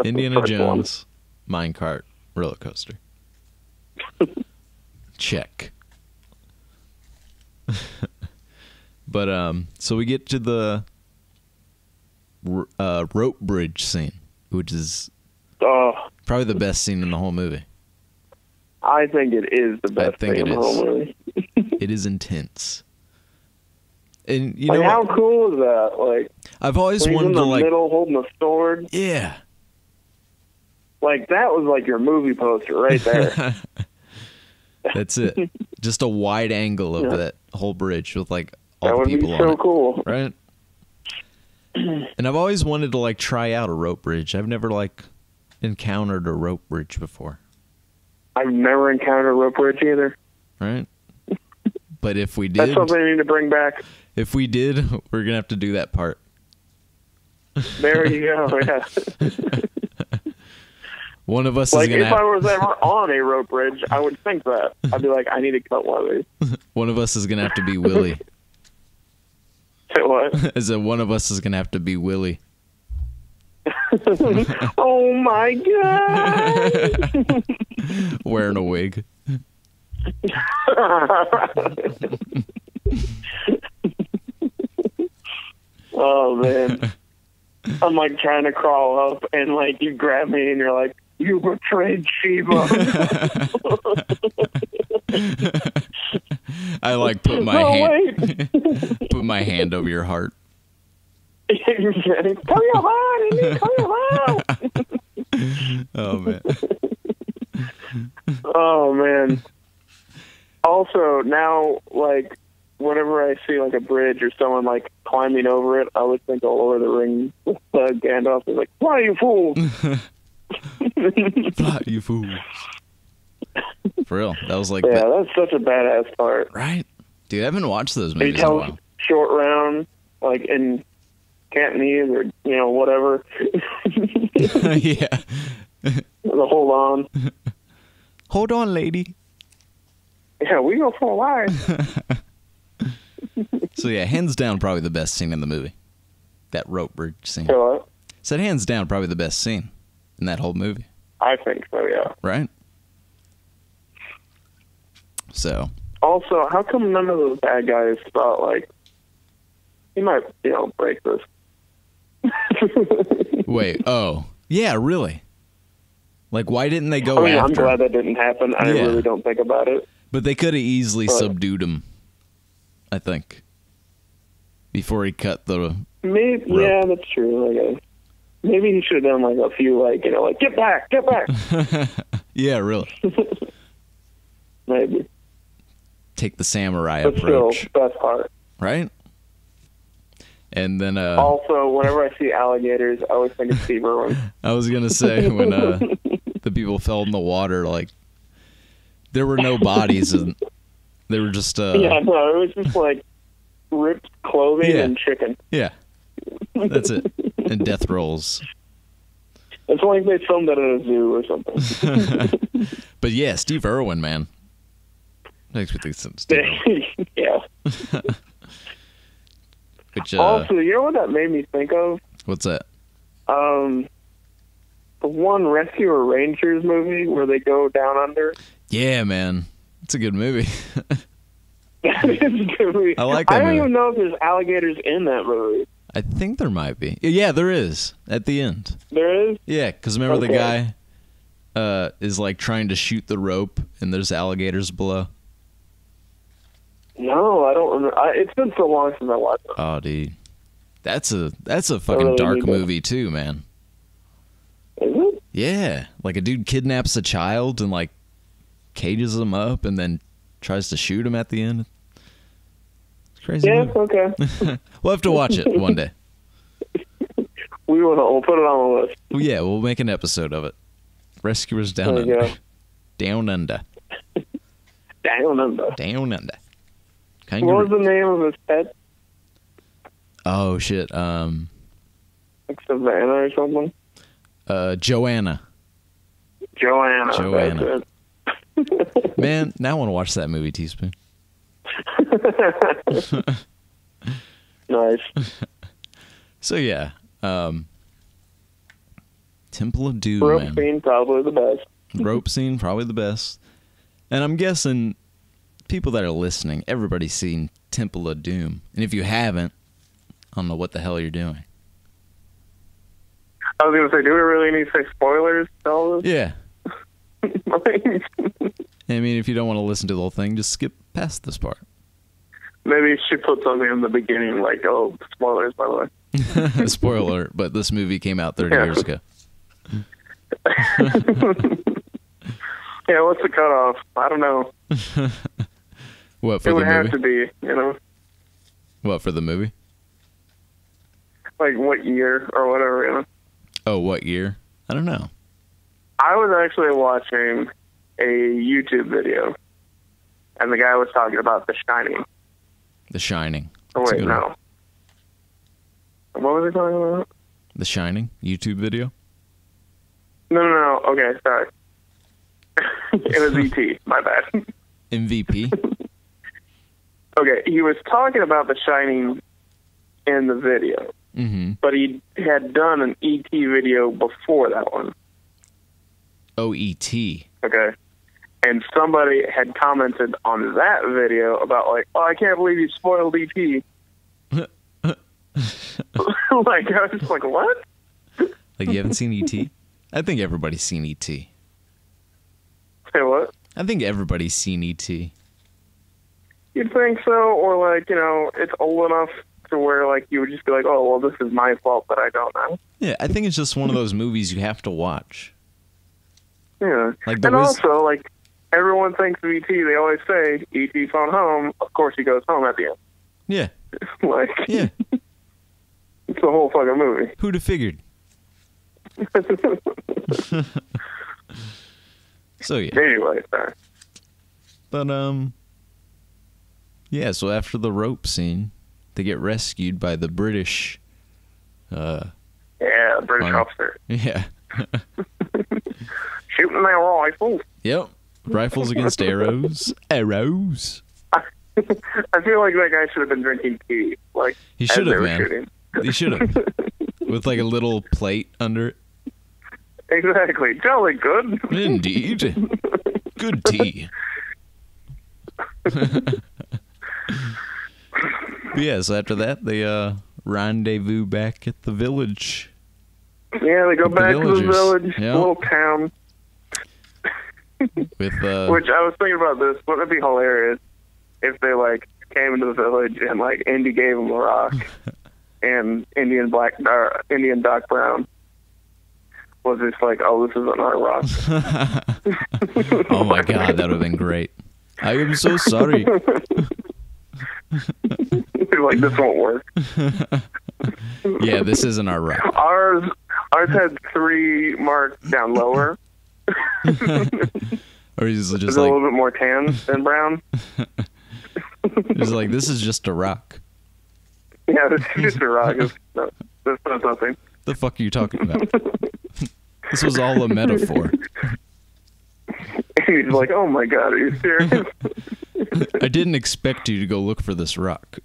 Indiana Jones minecart roller coaster. Check. But so we get to the rope bridge scene, which is probably the best scene in the whole movie. I think it is the best thing in the whole movie. It is intense. And you know, how cool is that? Like, I've always wanted to like middle holding a sword. Yeah. Like that was like your movie poster right there. That's it. Just a wide angle of yeah. that whole bridge with like all the people on it. That would be so cool. Right? And I've always wanted to like try out a rope bridge. I've never like encountered a rope bridge before. I've never encountered a rope bridge either. Right? But if we did... That's something we need to bring back. If we did, we're going to have to do that part. There you go. Yeah. One of us is going to... Like, if I was ever on a rope bridge, I would think that. I'd be like, I need to cut one of these. One of us is going to have to be Willie. Say what? As a one of us is going to have to be Willie. Oh, my God! Wearing a wig. Oh, man. I'm, like, trying to crawl up, and, like, you grab me, and you're like, you betrayed Sheba. I like put my hand over your heart. Come your heart, Andy, come your heart. Oh man. Oh man. Also now, like, whenever I see like a bridge or someone like climbing over it, I always think of Lord of the Rings. Gandalf is like, "Why you fool?" Fly, you fool. For real, that was like yeah, that was such a badass part, right? Dude, I haven't watched those movies in a while. Short Round, like in Cantonese or you know whatever. Yeah, the hold on, lady. Yeah, we go for a ride. So yeah, hands down, probably the best scene in the movie. That rope bridge scene. What? Said hands down, probably the best scene. In that whole movie. I think so, yeah. Right? So. Also, how come none of those bad guys thought, like, he might be able to break this? Wait, oh. Yeah, really? Like, why didn't they go after? I'm glad that didn't happen. I really don't think about it. But they could have easily subdued him, I think, before he cut the rope. Yeah, that's true, I guess. Maybe he should have done, like, a few, like, you know, like, get back, get back. Yeah, really. Maybe. Take the samurai approach. Still, best part. Right? And then... also, whenever I see alligators, I always think of Steve Irwin. I was going to say, when the people fell in the water, like, there were no bodies. And they were just... yeah, no, it was just, like, ripped clothing and chicken. Yeah. That's it. And death rolls. It's like they filmed it at a zoo or something. But yeah, Steve Irwin, man. Makes me think of Steve Irwin. Yeah. Which, also, you know what that made me think of? What's that? The one Rescuer Rangers movie where they go down under. Yeah, man. It's a good movie. It's a good movie. I like that movie. I don't even know if there's alligators in that movie. I think there might be. Yeah, there is at the end. There is? Yeah, because remember the guy is like trying to shoot the rope and there's alligators below? No, I don't remember. It's been so long since I watched it. Oh, dude. That's a fucking really dark movie too, man. Is it? Yeah. Like a dude kidnaps a child and like cages him up and then tries to shoot him at the end. Crazy movie. Okay. We'll have to watch it one day. We'll put it on the list. Yeah, we'll make an episode of it. Rescuers Down Under. Go. Down Under. Down Under. Down Under. Kangaroo. What was the name of his pet? Oh, shit. Like Savannah or something? Joanna. Joanna. Man, now I want to watch that movie, Teaspoon. Nice. So yeah, Temple of Doom. Rope scene probably the best. Rope scene probably the best. And I'm guessing people that are listening, everybody's seen Temple of Doom. And if you haven't, I don't know what the hell you're doing. I was gonna say, do we really need to say spoilers to all this? Yeah. I mean, if you don't want to listen to the whole thing, just skip past this part. Maybe you should put something in the beginning, like, oh, spoilers, by the way. Spoiler, but this movie came out 30 years ago. Yeah, what's the cutoff? I don't know. What, for the movie? It would have to be, you know. What, for the movie? Like, what year or whatever, you know. Oh, what year? I don't know. I was actually watching a YouTube video, and the guy was talking about The Shining. The Shining. Oh, wait, no. One. What was he talking about? The Shining YouTube video? No. Okay, sorry. It was E.T. My bad. MVP? Okay, he was talking about The Shining in the video, but he had done an E.T. video before that one. Oh, E.T. Okay. And somebody had commented on that video about, like, oh, I can't believe you spoiled E.T. Like, I was just like, what? Like, you haven't seen E.T.? I think everybody's seen E.T. Say what? I think everybody's seen E.T. You'd think so, or, like, you know, it's old enough to where, like, you would just be like, oh, well, this is my fault, but I don't know. Yeah, I think it's just one of those movies you have to watch. Yeah. Like, and also, like, everyone thinks of E.T. They always say, E.T.'s on home. Of course he goes home at the end. Yeah. Like, yeah. It's the whole fucking movie. Who'd have figured? So, yeah. Anyway, sorry. But, yeah, so after the rope scene, they get rescued by the British, yeah, British officer. Yeah. Shooting their rifles. Yep. Rifles against arrows. Arrows. I feel like that guy should have been drinking tea. Like, he should have, man. Shooting. He should have. With like a little plate under it. Exactly. Jolly good. Indeed. Good tea. Yeah, so after that, they rendezvous back at the village. Yeah, they go back to the village, little town. With, which I was thinking about this. Wouldn't it be hilarious if they, like, came into the village and, like, Indy gave them a rock and Indian Doc Brown was just like, oh, this is an art rock. Oh, my God, that would have been great. I am so sorry. Like, this won't work. Yeah, this isn't our rock. Ours had 3 marks down lower. Or he's just like a little bit more tan than brown. He's like, this is just a rock. Yeah, this is just a rock. That's not something. The fuck are you talking about? This was all a metaphor. He's like, oh my God, are you serious? I didn't expect you to go look for this rock.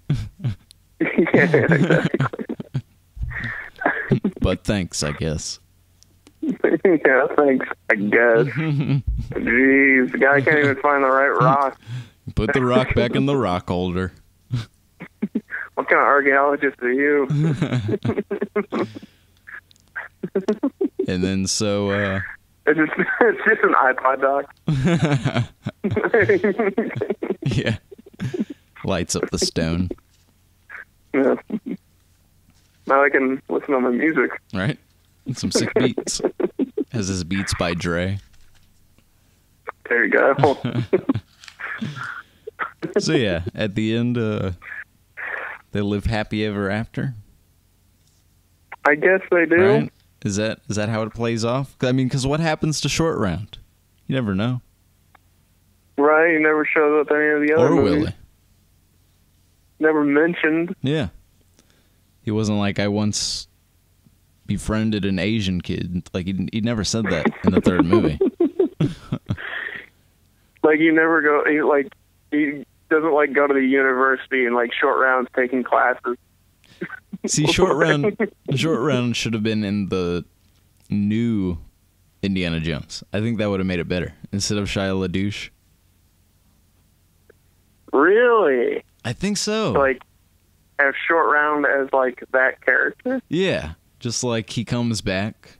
Yeah, exactly. But thanks, I guess. Yeah, thanks, I guess. Jeez, the guy can't even find the right rock. Put the rock back in the rock holder. What kind of archaeologist are you? And then so... It's just an iPod dock. Yeah. Lights up the stone. Yeah. Now I can listen to my music. Right. And some sick beats. Has his beats by Dre. There you go. So yeah, at the end, they live happy ever after. I guess they do. Right? Is that how it plays off? I mean, because what happens to Short Round? You never know. Right, he never shows up in any of the other movies. Or Willie. Never mentioned. Yeah. He wasn't like, I once befriended an Asian kid. Like, he never said that in the third movie. Like, you never go, he doesn't, like, go to the university and, like, Short Round's taking classes. See, Short Round should have been in the new Indiana Jones. I think that would have made it better instead of Shia LaBeouf. Really? I think so. Like, have Short Round as like that character? Yeah, just like he comes back,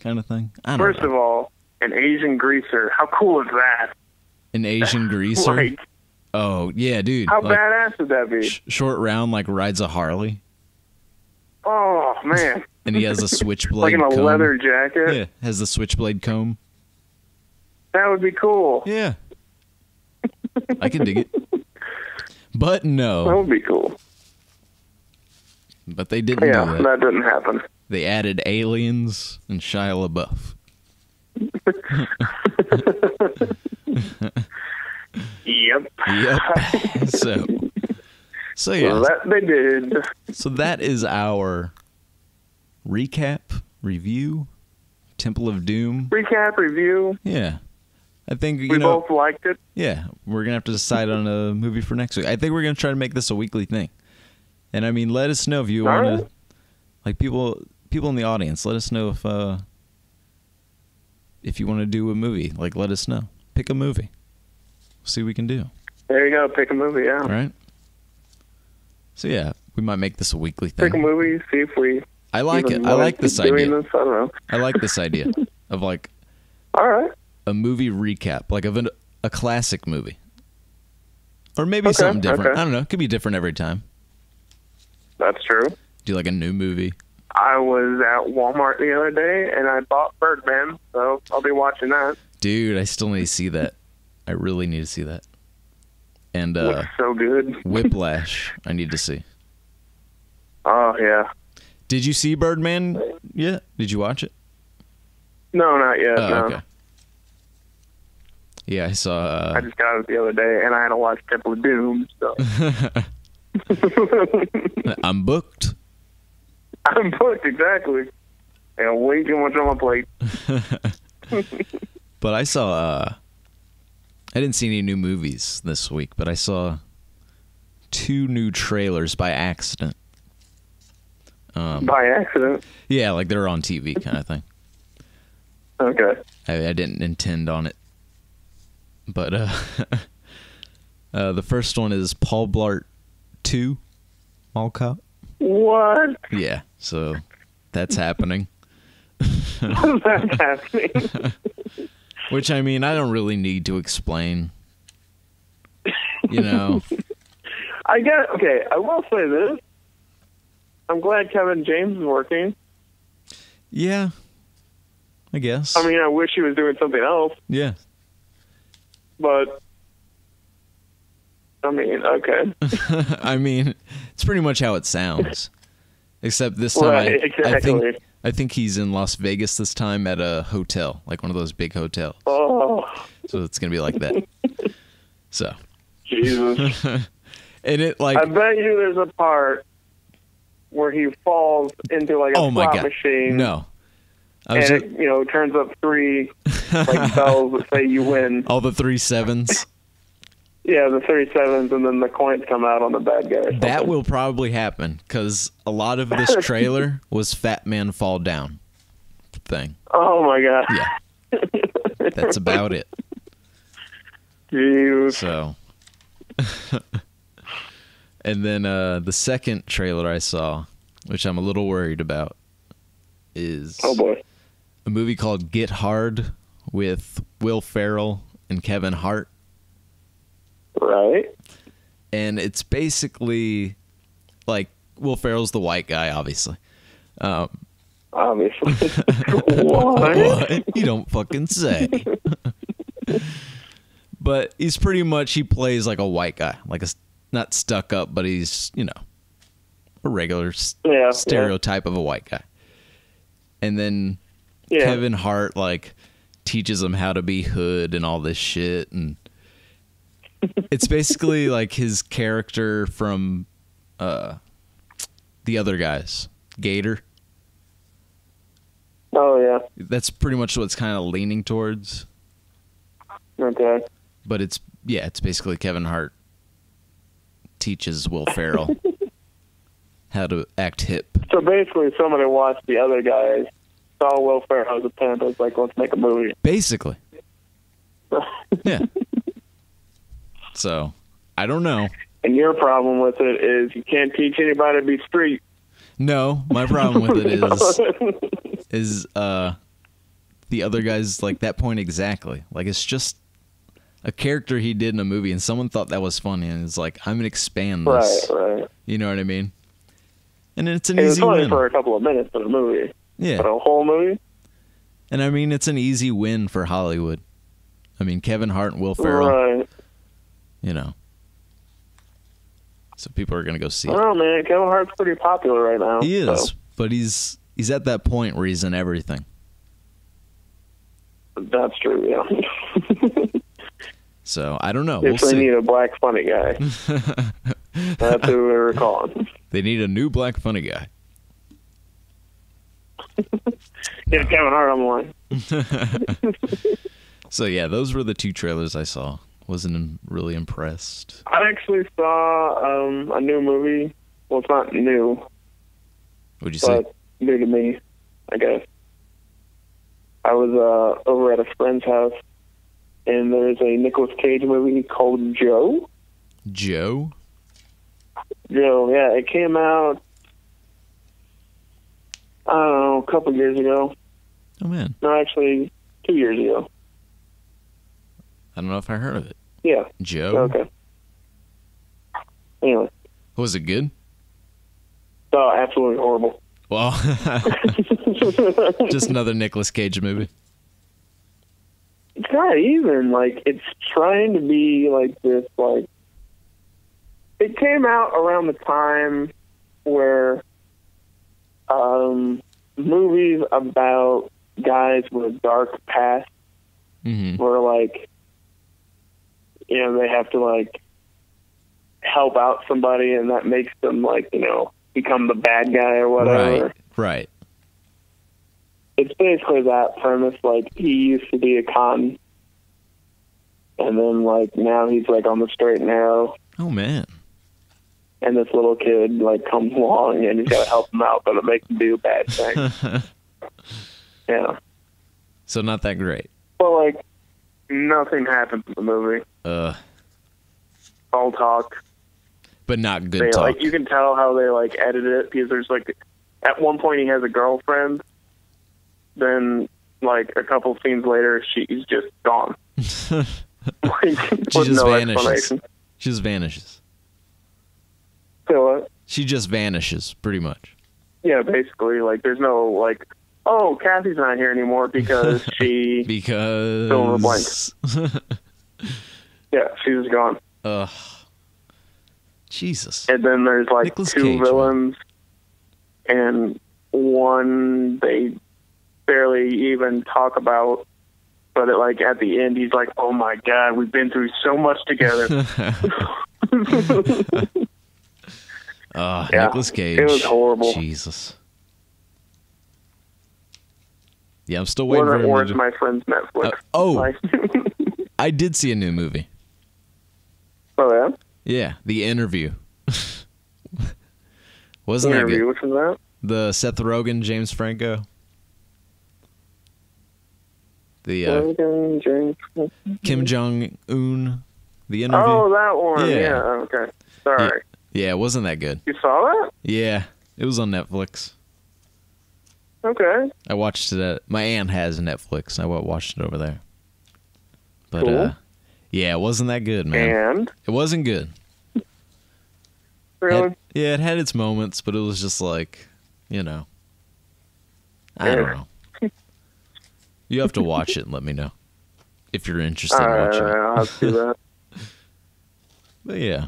kind of thing. I don't know. First of all, an Asian greaser. How cool is that? An Asian greaser. Like, oh yeah, dude. How like, badass would that be? Short Round like rides a Harley. Oh, man. And he has a switchblade comb. Like in a leather jacket? Yeah, has the switchblade comb. That would be cool. Yeah. I can dig it. But no. That would be cool. But they didn't do that. Yeah, that didn't happen. They added aliens and Shia LaBeouf. Yep. Yep. So yeah, well, that they did. So that is our recap, review, Temple of Doom. Recap, review. Yeah, I think we both liked it. Yeah, we're gonna have to decide on a movie for next week. I think we're gonna try to make this a weekly thing. And I mean, let us know if you want to, like people in the audience, let us know if you want to do a movie. Like, let us know. Pick a movie. See what we can do. There you go. Pick a movie. Yeah. All right. So yeah, we might make this a weekly thing. Pick a movie, see if we. I like it. I like this idea. This, I don't know. I like this idea of like. All right. A movie recap, like of a classic movie, or maybe something different. Okay. I don't know. It could be different every time. That's true. Do like a new movie. I was at Walmart the other day and I bought Birdman, so I'll be watching that. Dude, I still need to see that. I really need to see that. And looks so good. Whiplash, I need to see. Oh yeah. Did you see Birdman yet? Did you watch it? No, not yet. Oh, no. Okay. Yeah, I saw. I just got it the other day, and I had to watch Temple of Doom. So. I'm booked. I'm booked exactly, and way too much on my plate. But I saw. I didn't see any new movies this week, but I saw 2 new trailers by accident. By accident? Yeah, like they're on TV kind of thing. Okay. I didn't intend on it. But The first one is Paul Blart 2 Mall Cop. What? Yeah, so that's happening. That's happening. Which, I mean, I don't really need to explain. You know. I get, okay, I will say this. I'm glad Kevin James is working. Yeah, I guess. I mean, I wish he was doing something else. Yeah. But, I mean, okay. I mean, it's pretty much how it sounds. Except this time, right, exactly. I think he's in Las Vegas this time at a hotel, like one of those big hotels. Oh. So it's going to be like that. So. Jesus. And it, like, I bet you there's a part where he falls into like a slot machine. No. And it, you know, turns up three like bells that say you win. All the 3 sevens. Yeah, the 3 sevens, and then the coins come out on the bad guy. That will probably happen because a lot of this trailer was Fat Man Fall Down thing. Oh my god! Yeah, that's about it. Dude. So, and then the second trailer I saw, which I'm a little worried about, is a movie called Get Hard with Will Ferrell and Kevin Hart. Right. And it's basically like Will Ferrell's the white guy, obviously. Obviously. What? What? You don't fucking say. But he's pretty much, he plays like a white guy. Like, a, not stuck up, but he's, you know, a regular stereotype of a white guy. And then Kevin Hart, like, teaches him how to be hood and all this shit, and it's basically like his character from The Other Guys, Gator. Oh, yeah. That's pretty much what it's kind of leaning towards. Okay. But it's, yeah, it's basically Kevin Hart teaches Will Ferrell how to act hip. So basically somebody watched The Other Guys, saw Will Ferrell as a pimp, was like, let's make a movie. Basically. Yeah. So, I don't know. And your problem with it is you can't teach anybody to be street. No, my problem with it is the other guy's like that point exactly. Like, it's just a character he did in a movie, and someone thought that was funny, and it's like, I'm going to expand this. Right, right. You know what I mean? And it's an easy win. It was funny for a couple of minutes in a movie. Yeah. But a whole movie? And I mean, it's an easy win for Hollywood. I mean, Kevin Hart and Will Ferrell. Right. You know, so people are going to go see it. Oh, man, Kevin Hart's pretty popular right now. He is, so. But he's at that point where he's in everything. That's true, yeah. So, I don't know. We'll see. They need a black funny guy. That's who we were calling. They need a new black funny guy. Yeah, Kevin Hart on the line. So, yeah, those were the 2 trailers I saw. Wasn't really impressed. I actually saw a new movie. Well, it's not new. What'd you say? New to me, I guess. I was over at a friend's house, and there's a Nicolas Cage movie called Joe. Joe? Joe, yeah. It came out, I don't know, a couple years ago. Oh, man. No, actually, 2 years ago. I don't know if I heard of it. Yeah. Joe? Okay. Anyway. Was it good? Oh, absolutely horrible. Well, just another Nicolas Cage movie. It's not even, like, it's trying to be like this, like, it came out around the time where movies about guys with a dark past were like, you know, they have to, like, help out somebody, and that makes them, like, you know, become the bad guy or whatever. Right, right. It's basically that premise. Like, he used to be a con, and then, like, now he's, like, on the straight and narrow. Oh, man. And this little kid, like, comes along, and he's got to help him out, but it makes him do bad things. Yeah. So not that great. Well, like, nothing happens in the movie. all talk. But not good talk. Like, you can tell how they, like, edit it, because there's, like, at one point he has a girlfriend. Then, like, a couple scenes later, she's just gone. She just vanishes. So what? She just vanishes, pretty much. Yeah, basically. Like, there's no, like, oh, Kathy's not here anymore because she... because... fill in the blank. Yeah, she's just gone. Ugh. Jesus. And then there's, like, Nicolas Cage, villains, man. And one they barely even talk about, but, it, like, at the end, he's like, oh, my God, we've been through so much together. Nicolas Cage. It was horrible. Jesus. Yeah, I'm still waiting for him to... my friend's Netflix. I did see a new movie. Oh, yeah? Yeah, The Interview. Wasn't that good? The Interview, which was that? The Seth Rogen, James Franco. The Kim Jong-un. The Interview. Oh, that one. Yeah, okay. Sorry. Yeah, it wasn't that good. You saw that? Yeah, it was on Netflix. Okay. I watched it. My aunt has Netflix. I watched it over there. But cool. Yeah, it wasn't that good, man. And? It wasn't good. Really? It had its moments, but it was just like, you know. I don't know. You have to watch it and let me know if you're interested in watching it. I'll have to do that. But yeah.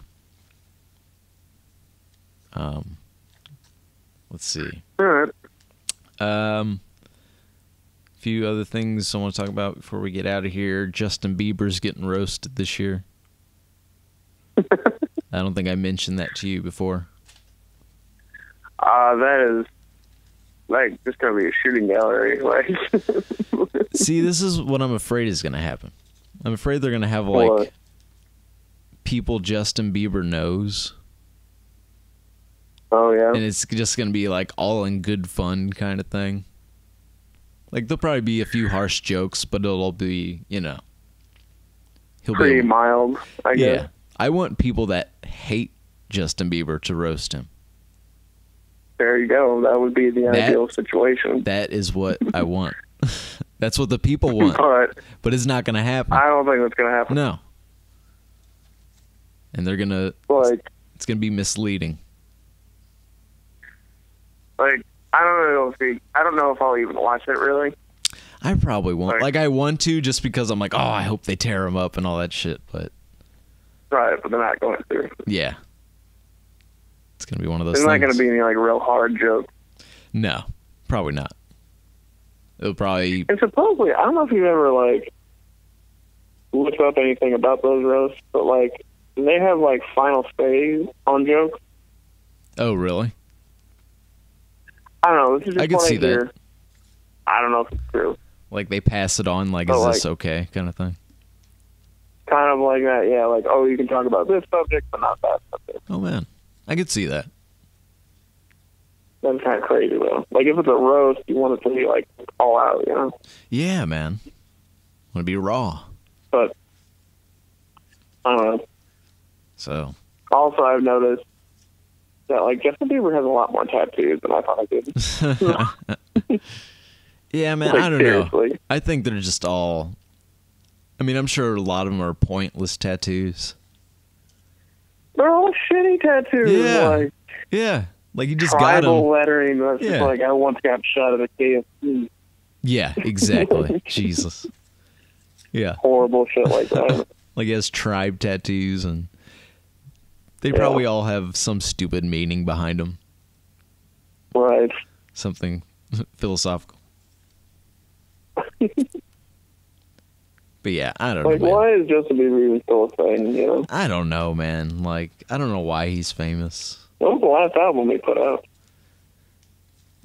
Let's see. All right. A few other things I want to talk about before we get out of here. Justin Bieber's getting roasted this year. I don't think I mentioned that to you before. That is, like, just going to be a shooting gallery. Like, see, this is what I'm afraid is going to happen. I'm afraid they're going to have, like, people Justin Bieber knows. Oh, yeah. And it's just going to be, like, all in good fun kind of thing. Like, there'll probably be a few harsh jokes, but it'll be, you know. Pretty mild, I guess. Yeah. I want people that hate Justin Bieber to roast him. There you go. That would be the ideal situation. That is what I want. That's what the people want. But it's not going to happen. I don't think it's going to happen. No. And they're going to... like, it's going to be misleading. Like, I don't know if I'll even watch it, really. I probably won't. Like, I want to just because I'm like, oh, I hope they tear him up and all that shit, but... Right, but they're not going to. Yeah. It's going to be one of those things. There's not going to be any, like, real hard jokes. No, probably not. It'll probably... And supposedly, I don't know if you've ever, like, looked up anything about those roasts, but, like, they have, like, final say on jokes. Oh, really? I don't know. This is just I could see that. I don't know if it's true. Like, they pass it on, like, but is like, this okay kind of thing? Kind of like that, yeah. Like, oh, you can talk about this subject, but not that subject. Oh, man. I could see that. That's kind of crazy, though. Like, if it's a roast, you want it to be, like, all out, you know? Yeah, man. Want to be raw. But, I don't know. So. Also, I've noticed that, like, Justin Bieber has a lot more tattoos than I thought I did. Yeah, man, like, I don't seriously. Know. I think they're just all... I mean, I'm sure a lot of them are pointless tattoos. They're all shitty tattoos. Yeah, like you just got them. Tribal lettering. That's just like, I once got shot at a KFC. Yeah, exactly. Jesus. Yeah. Horrible shit like that. Like, he has tribe tattoos and... They probably all have some stupid meaning behind them. Right. Something philosophical. But yeah, I don't know. Like, why is Justin Bieber even still a thing, you know? I don't know, man. Like, I don't know why he's famous. What was the last album he put out?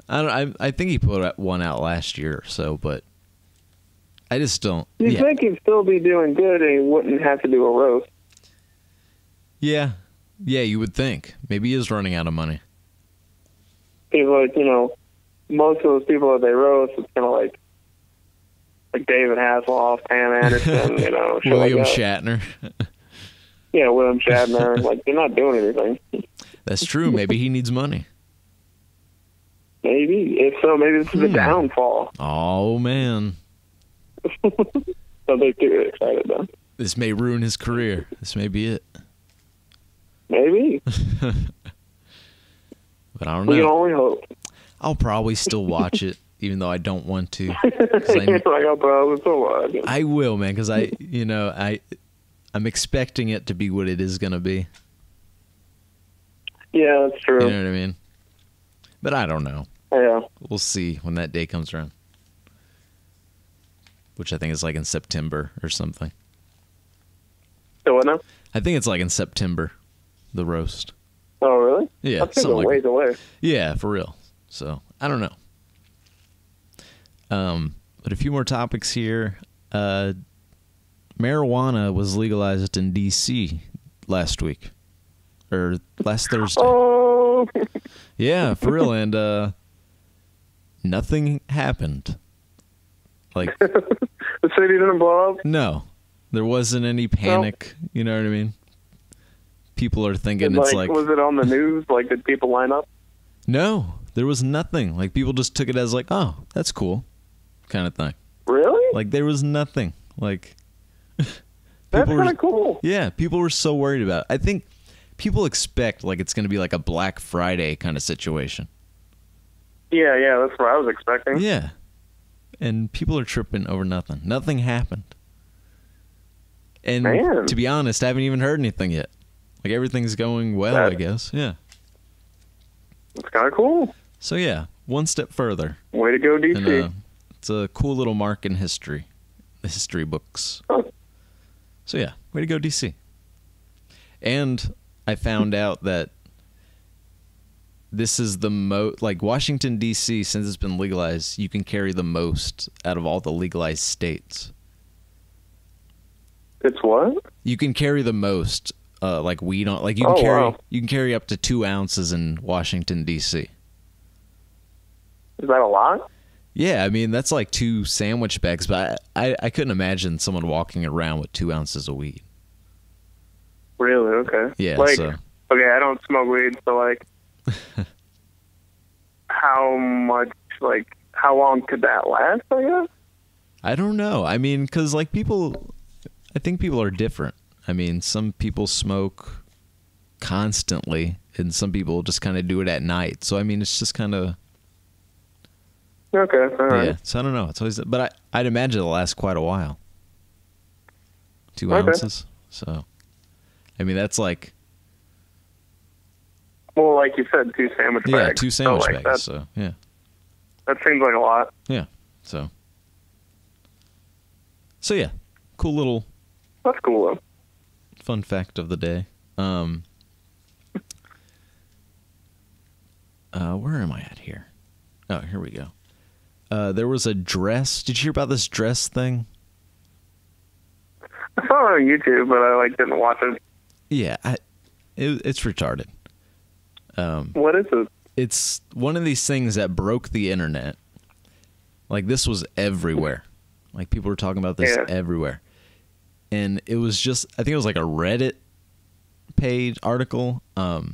I think he put one out last year or so, but I just don't... You'd think he'd still be doing good and he wouldn't have to do a roast. Yeah. Yeah, you would think. Maybe he is running out of money. He's like, you know, most of those people that they roast, it's kind of like David Hasselhoff, Pam Anderson, you know. William Shatner. Yeah, William Shatner. Like, they're not doing anything. That's true. Maybe he needs money. Maybe. If so, maybe this is a downfall. Oh, man. So they're too excited, though. This may ruin his career. This may be it. Maybe. But I don't know. We only hope. I'll probably still watch it, even though I don't want to. I will, man, because I, you know, I'm expecting it to be what it is going to be. Yeah, that's true. You know what I mean? But I don't know. Yeah. We'll see when that day comes around. Which I think is like in September or something. So what now? I think it's like in September, the roast. Oh, really? Yeah. That's a ways away. Yeah, for real. So, I don't know. But a few more topics here. Marijuana was legalized in D.C. last week. Or last Thursday. Oh! Yeah, for real. And nothing happened. Like the city didn't blow up? No. There wasn't any panic. No. You know what I mean? People are thinking and, it's like... Was it on the news? Like, did people line up? No. There was nothing. Like, people just took it as like, oh, that's cool. Kind of thing. Really? Like, there was nothing. Like... That's kind of cool. Yeah, people were so worried about it. I think people expect like it's going to be like a Black Friday kind of situation. Yeah, yeah, that's what I was expecting. Yeah. And people are tripping over nothing. Nothing happened. And man, to be honest, I haven't even heard anything yet. Like everything's going well, I guess. Yeah. That's kind of cool. So yeah, one step further. Way to go, DC. And, it's a cool little mark in history. The history books. Oh. So yeah, way to go, DC. And I found out that this is the most, like Washington, D.C., since it's been legalized, you can carry the most out of all the legalized states. It's what? You can carry the most, like weed on, like you can carry, you can carry up to 2 ounces in Washington, D.C. Is that a lot? Yeah, I mean, that's like 2 sandwich bags, but I couldn't imagine someone walking around with 2 ounces of weed. Really? Okay. Yeah, like, so. Okay, I don't smoke weed, so, like, how much, like, how long could that last, I guess? I don't know. I mean, because, like, people, I think people are different. I mean, some people smoke constantly, and some people just kind of do it at night. So, I mean, it's just kind of... Okay, all right. Yeah, so I don't know. It's always, but I'd imagine it'll last quite a while. 2 ounces, so I mean that's like. Well, like you said, 2 sandwich bags. Yeah, 2 sandwich bags. That, so yeah, that seems like a lot. Yeah, so. So yeah, cool little. That's cool though. Fun fact of the day. Where am I at here? Oh, here we go. There was a dress. Did you hear about this dress thing? I saw it on YouTube, but I like didn't watch it. Yeah, it's retarded. What is it? It's one of these things that broke the internet. Like this was everywhere. Like people were talking about this everywhere, and it was just I think it was like a Reddit page article. But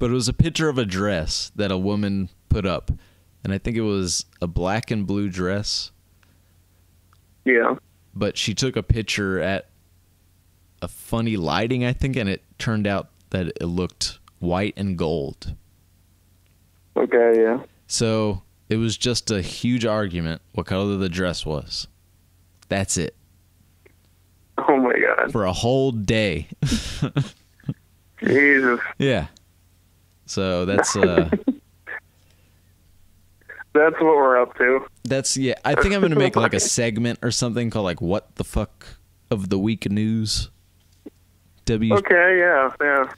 it was a picture of a dress that a woman put up. And I think it was a black and blue dress. Yeah. But she took a picture at a funny lighting, I think, and it turned out that it looked white and gold. Okay, yeah. So it was just a huge argument what color the dress was. That's it. Oh, my God. For a whole day. Jesus. Yeah. So that's... That's what we're up to. That's, yeah. I think I'm going to make like a segment or something called like What the Fuck of the Week News. Okay, yeah, yeah.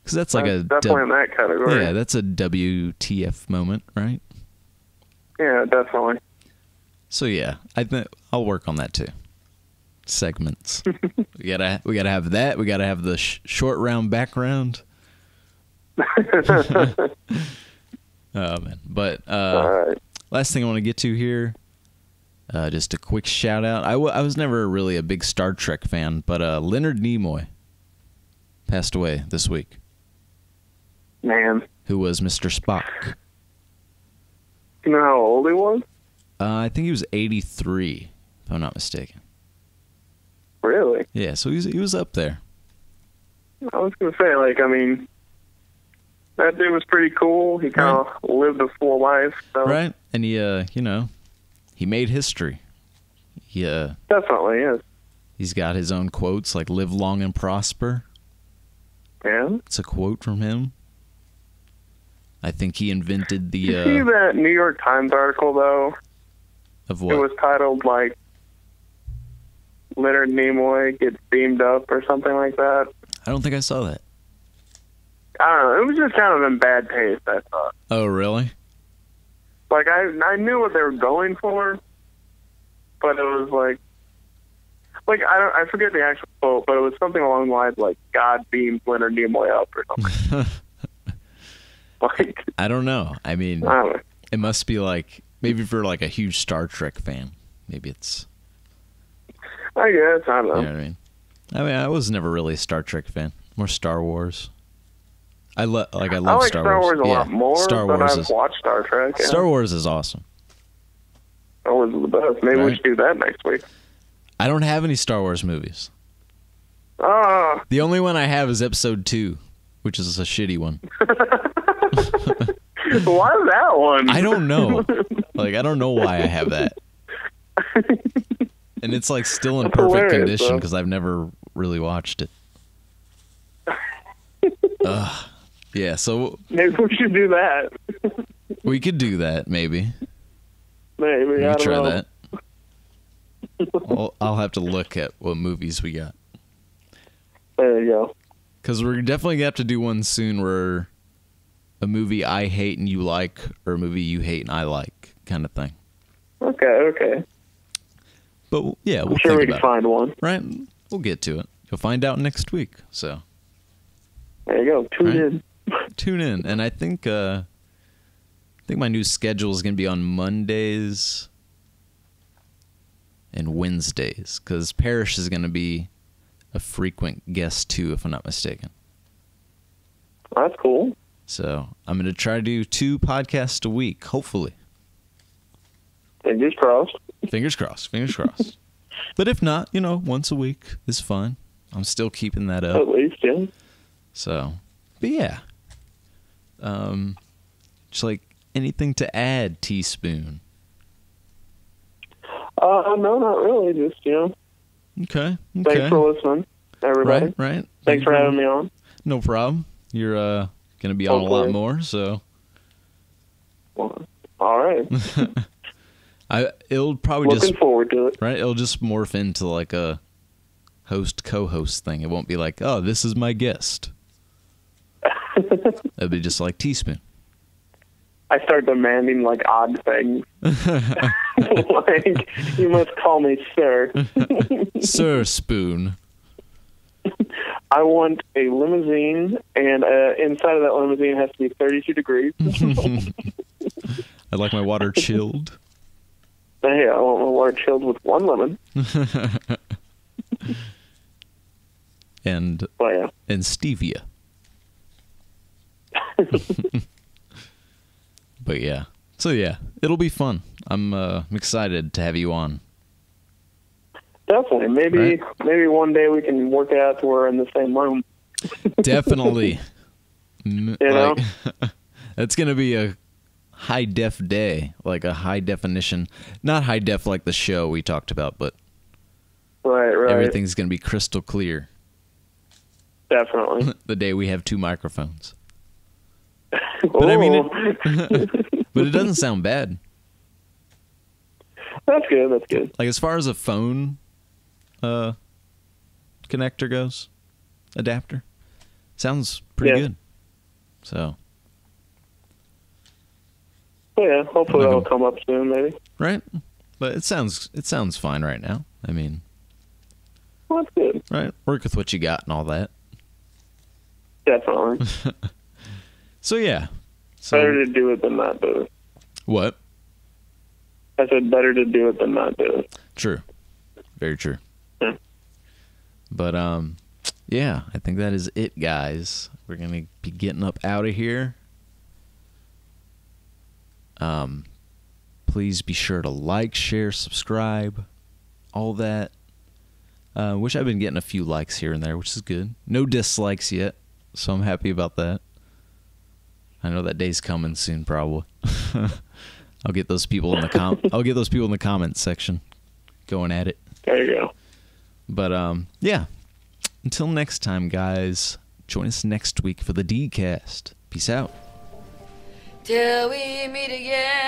Because that's like a... Definitely in that category. Yeah, that's a WTF moment, right? Yeah, definitely. So yeah, I'll work on that too. Segments. we gotta have that. We gotta have the short round background. Oh, man. But right. Last thing I want to get to here, just a quick shout out. I was never really a big Star Trek fan, but Leonard Nimoy passed away this week. Man. Who was Mr. Spock. You know how old he was? I think he was 83, if I'm not mistaken. Really? Yeah, so he was up there. I was going to say, like, I mean, that dude was pretty cool. He kind of lived a full life. So. Right, and he, you know, he made history. He, definitely is. He's got his own quotes, like, live long and prosper. Yeah? It's a quote from him. I think he invented the... Did you see that New York Times article, though? Of what? It was titled, like, Leonard Nimoy gets beamed up or something like that. I don't think I saw that. I don't know. It was just kind of in bad taste, I thought. Oh, really? Like, I knew what they were going for, but it was like... Like, I forget the actual quote, but it was something along the lines, like, God beamed Leonard Nimoy up or something. Like, I don't know. I mean, it must be like, maybe if you're like a huge Star Trek fan, maybe it's... I guess, I don't know. You know what I mean? I was never really a Star Trek fan. More Star Wars. I love like Star Wars a lot more I've watched Star Trek. Yeah. Star Wars is awesome. Star Wars is the best. Maybe we should do that next week. I don't have any Star Wars movies. The only one I have is Episode 2, which is a shitty one. Why that one? I don't know. Like, I don't know why I have that. And it's like still in perfect condition because I've never really watched it. Yeah, so maybe we should do that. We could do that, maybe. Maybe I don't try know. That. I'll have to look at what movies we got. There you go. Because we're definitely gonna have to do one soon where a movie I hate and you like, or a movie you hate and I like, kind of thing. Okay. But yeah, we'll I'm sure we can find it. One. Right? We'll get to it. You'll find out next week. So there you go. Tune in. Tune in, and I think my new schedule is going to be on Mondays and Wednesdays because Parrish is going to be a frequent guest too, if I'm not mistaken. That's cool. So I'm going to try to do 2 podcasts a week, hopefully. Fingers crossed. Fingers crossed. But if not, you know, once a week is fine. I'm still keeping that up. At least, yeah. So, but yeah. Just like anything to add, Teaspoon? No, not really. Just, you know. Okay. Thanks for listening, everybody. Right. Thanks for having me on. No problem. You're going to be on a lot more, so. Well, all right. It'll probably just looking forward to it. Right? It'll just morph into like a host co-host thing. It won't be like, oh, this is my guest. It'll be just like Teaspoon. I start demanding like odd things. Like, you must call me sir. Sir Spoon. I want a limousine, and inside of that limousine has to be 32 degrees. I'd like my water chilled. Hey, I want my water chilled with 1 lemon. and stevia. But yeah. So yeah, it'll be fun. I'm excited to have you on. Definitely. Maybe one day we can work it out to where we're in the same room. Definitely. You know? That's going to be a high def day, like a high definition, not high def like the show we talked about, but right. Everything's going to be crystal clear. Definitely. The day we have 2 microphones. But I mean, but it doesn't sound bad. That's good. Like as far as a phone connector goes, adapter, sounds pretty good. So. Yeah, hopefully that'll come up soon, maybe. Right? But it sounds fine right now. I mean... Well, that's good. Right? Work with what you got and all that. Definitely. So, yeah. Better to do it than not do it. What? I said better to do it than not do it. True. Very true. Yeah. But, Yeah, I think that is it, guys. We're going to be getting up out of here. Please be sure to like, share, subscribe, all that. Wish I've been getting a few likes here and there, which is good. No dislikes yet, so I'm happy about that. I know that day's coming soon, probably. I'll get those people in the comments section going at it. There you go. But yeah. Until next time, guys. Join us next week for the D-Cast. Peace out. Till we meet again.